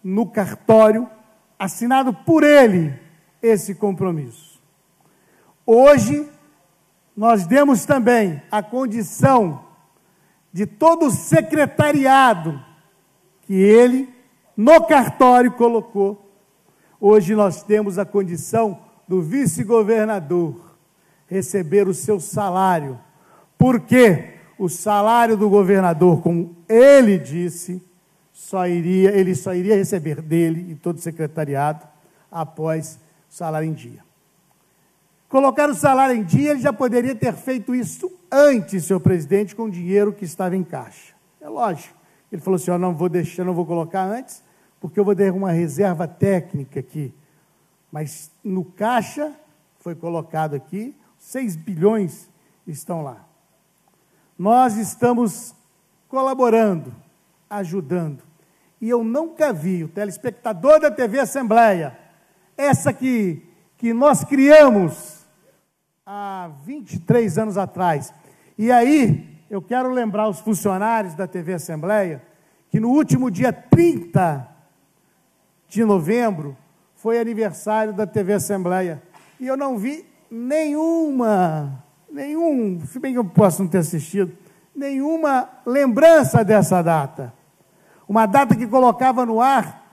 no cartório, assinado por ele esse compromisso. Hoje, nós demos também a condição de todo o secretariado que ele no cartório colocou. Hoje nós temos a condição do vice-governador receber o seu salário, porque o salário do governador, como ele disse, ele só iria receber dele e todo o secretariado após o salário em dia. Colocar o salário em dia, ele já poderia ter feito isso antes, senhor presidente, com o dinheiro que estava em caixa. É lógico. Ele falou assim, não vou deixar, não vou colocar antes, porque eu vou dar uma reserva técnica aqui. Mas no caixa foi colocado aqui, 6 bilhões estão lá. Nós estamos colaborando, ajudando. E eu nunca vi o telespectador da TV Assembleia, essa que nós criamos há 23 anos atrás. E aí, eu quero lembrar os funcionários da TV Assembleia que no último dia 30 de novembro foi aniversário da TV Assembleia. E eu não vi nenhum, se bem que eu posso não ter assistido, nenhuma lembrança dessa data. Uma data que colocava no ar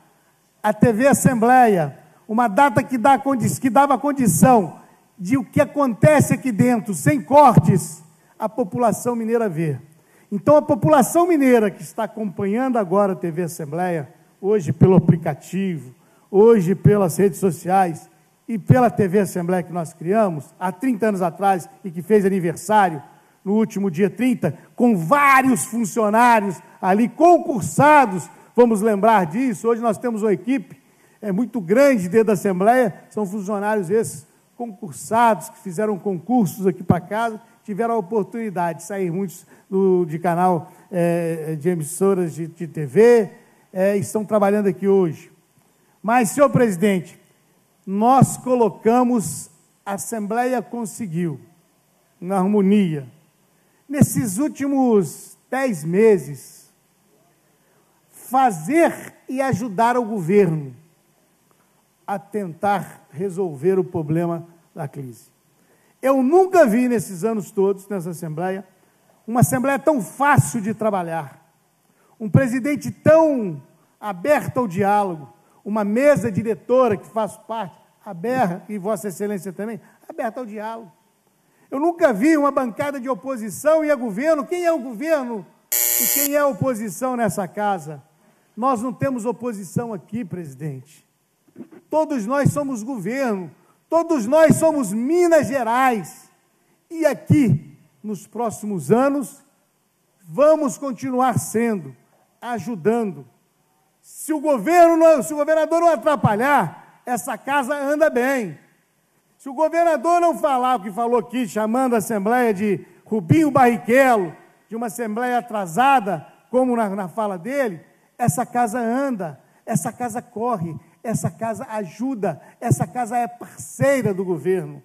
a TV Assembleia, uma data que dava condição de o que acontece aqui dentro, sem cortes, a população mineira ver. Então, a população mineira que está acompanhando agora a TV Assembleia, hoje pelo aplicativo, hoje pelas redes sociais e pela TV Assembleia que nós criamos há 30 anos atrás e que fez aniversário no último dia 30, com vários funcionários ali concursados, vamos lembrar disso. Hoje nós temos uma equipe muito grande dentro da Assembleia, são funcionários esses concursados que fizeram concursos aqui para casa, tiveram a oportunidade de sair muitos de canal, de emissoras de TV, estão trabalhando aqui hoje. Mas, senhor presidente, nós colocamos, a Assembleia conseguiu, na harmonia. Nesses últimos 10 meses, fazer e ajudar o governo a tentar resolver o problema da crise. Eu nunca vi, nesses anos todos, nessa Assembleia, uma Assembleia tão fácil de trabalhar, um presidente tão aberto ao diálogo, uma mesa diretora que faz parte, aberta, e Vossa Excelência também, aberta ao diálogo. Eu nunca vi uma bancada de oposição e a governo. Quem é o governo e quem é a oposição nessa casa? Nós não temos oposição aqui, presidente. Todos nós somos governo. Todos nós somos Minas Gerais. E aqui, nos próximos anos, vamos continuar sendo, ajudando. Se o governador não atrapalhar, essa casa anda bem. Se o governador não falar o que falou aqui, chamando a Assembleia de Rubinho Barrichello, de uma Assembleia atrasada, como na fala dele, essa casa anda, essa casa corre, essa casa ajuda, essa casa é parceira do governo.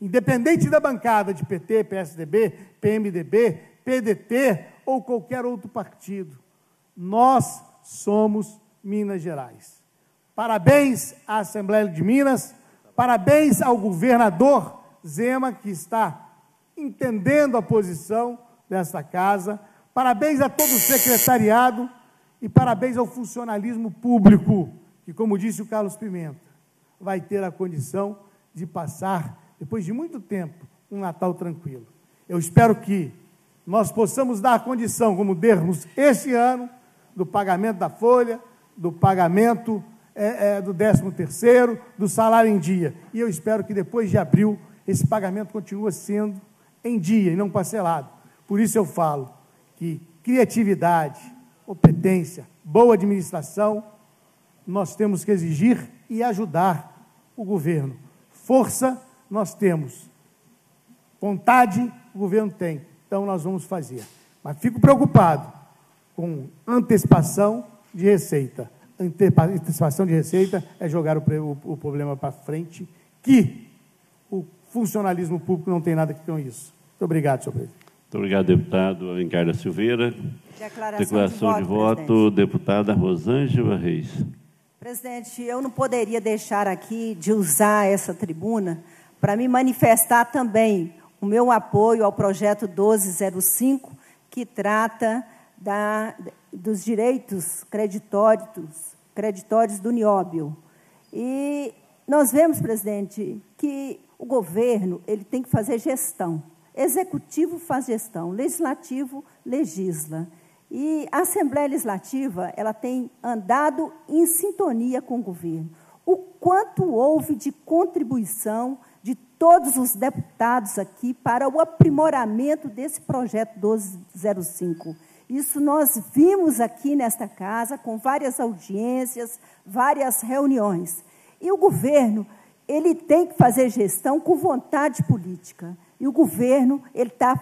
Independente da bancada de PT, PSDB, PMDB, PDT ou qualquer outro partido, nós somos Minas Gerais. Parabéns à Assembleia de Minas, parabéns ao governador Zema, que está entendendo a posição dessa casa, parabéns a todo o secretariado e parabéns ao funcionalismo público, que, como disse o Carlos Pimenta, vai ter a condição de passar, depois de muito tempo, um Natal tranquilo. Eu espero que nós possamos dar a condição, como dermos este ano, do pagamento da folha, do pagamento do 13º, do salário em dia. E eu espero que, depois de abril, esse pagamento continue sendo em dia e não parcelado. Por isso eu falo que criatividade, competência, boa administração, nós temos que exigir e ajudar o governo. Força nós temos, vontade o governo tem, então nós vamos fazer. Mas fico preocupado com antecipação de receita. Antecipação de receita é jogar o problema para frente, que o funcionalismo público não tem nada a ver com isso. Muito obrigado, senhor presidente. Muito obrigado, deputado Alencar da Silveira. Declaração de voto, deputada Rosângela Reis. Presidente, eu não poderia deixar aqui de usar essa tribuna para me manifestar também o meu apoio ao projeto 1205, que trata dos direitos creditórios creditórios do nióbio. E nós vemos, presidente, que o governo ele tem que fazer gestão. Executivo faz gestão, legislativo legisla. E a Assembleia Legislativa ela tem andado em sintonia com o governo. O quanto houve de contribuição de todos os deputados aqui para o aprimoramento desse projeto 1205. Isso nós vimos aqui nesta casa, com várias audiências, várias reuniões. E o governo ele tem que fazer gestão com vontade política. E o governo ele está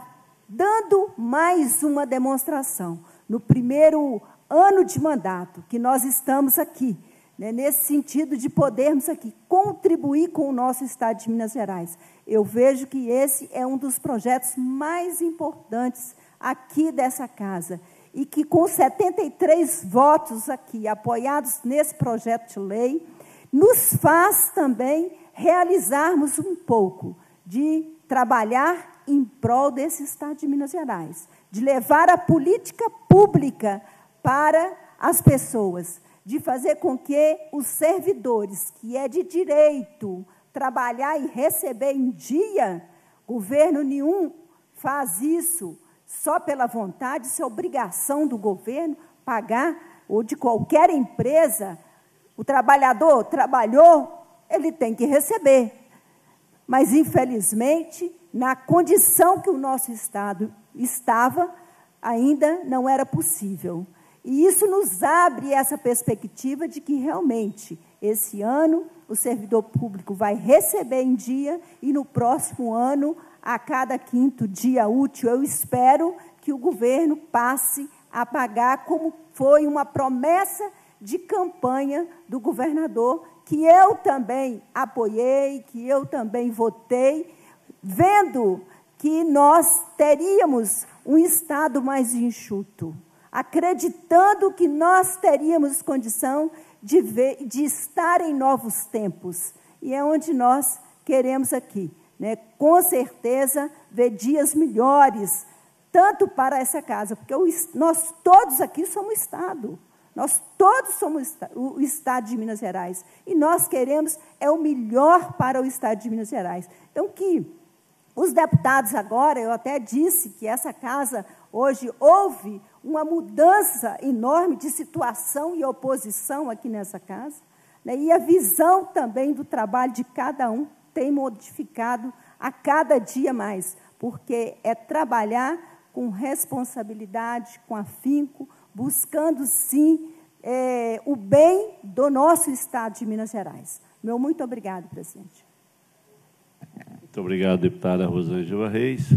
dando mais uma demonstração. No primeiro ano de mandato que nós estamos aqui, né, nesse sentido de podermos aqui contribuir com o nosso Estado de Minas Gerais. Eu vejo que esse é um dos projetos mais importantes aqui dessa casa e que, com 73 votos aqui apoiados nesse projeto de lei, nos faz também realizarmos um pouco de trabalhar em prol desse Estado de Minas Gerais, de levar a política pública para as pessoas, de fazer com que os servidores, que é de direito, trabalhar e receber em dia, governo nenhum faz isso só pela vontade, isso é obrigação do governo, pagar, ou de qualquer empresa, o trabalhador trabalhou, ele tem que receber. Mas, infelizmente, na condição que o nosso Estado estava, ainda não era possível. E isso nos abre essa perspectiva de que, realmente, esse ano, o servidor público vai receber em dia e, no próximo ano, a cada quinto dia útil, eu espero que o governo passe a pagar, como foi uma promessa de campanha do governador, que eu também apoiei, que eu também votei, vendo que nós teríamos um Estado mais enxuto, acreditando que nós teríamos condição de estar em novos tempos. E é onde nós queremos aqui, né? Com certeza, ver dias melhores, tanto para essa casa, porque nós todos aqui somos Estado, nós todos somos o Estado de Minas Gerais, e nós queremos o melhor para o Estado de Minas Gerais. Então, que os deputados agora, eu até disse que essa casa hoje houve uma mudança enorme de situação e oposição aqui nessa casa, né? E a visão também do trabalho de cada um tem modificado a cada dia mais, porque é trabalhar com responsabilidade, com afinco, buscando, sim, o bem do nosso Estado de Minas Gerais. Meu muito obrigado, presidente. Muito obrigado, deputada Rosângela Reis.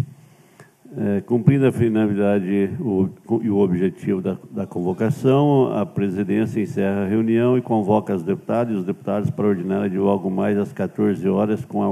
Cumprindo a finalidade e o objetivo da convocação, a presidência encerra a reunião e convoca as deputadas e os deputados para a ordinária de logo mais às 14 horas com a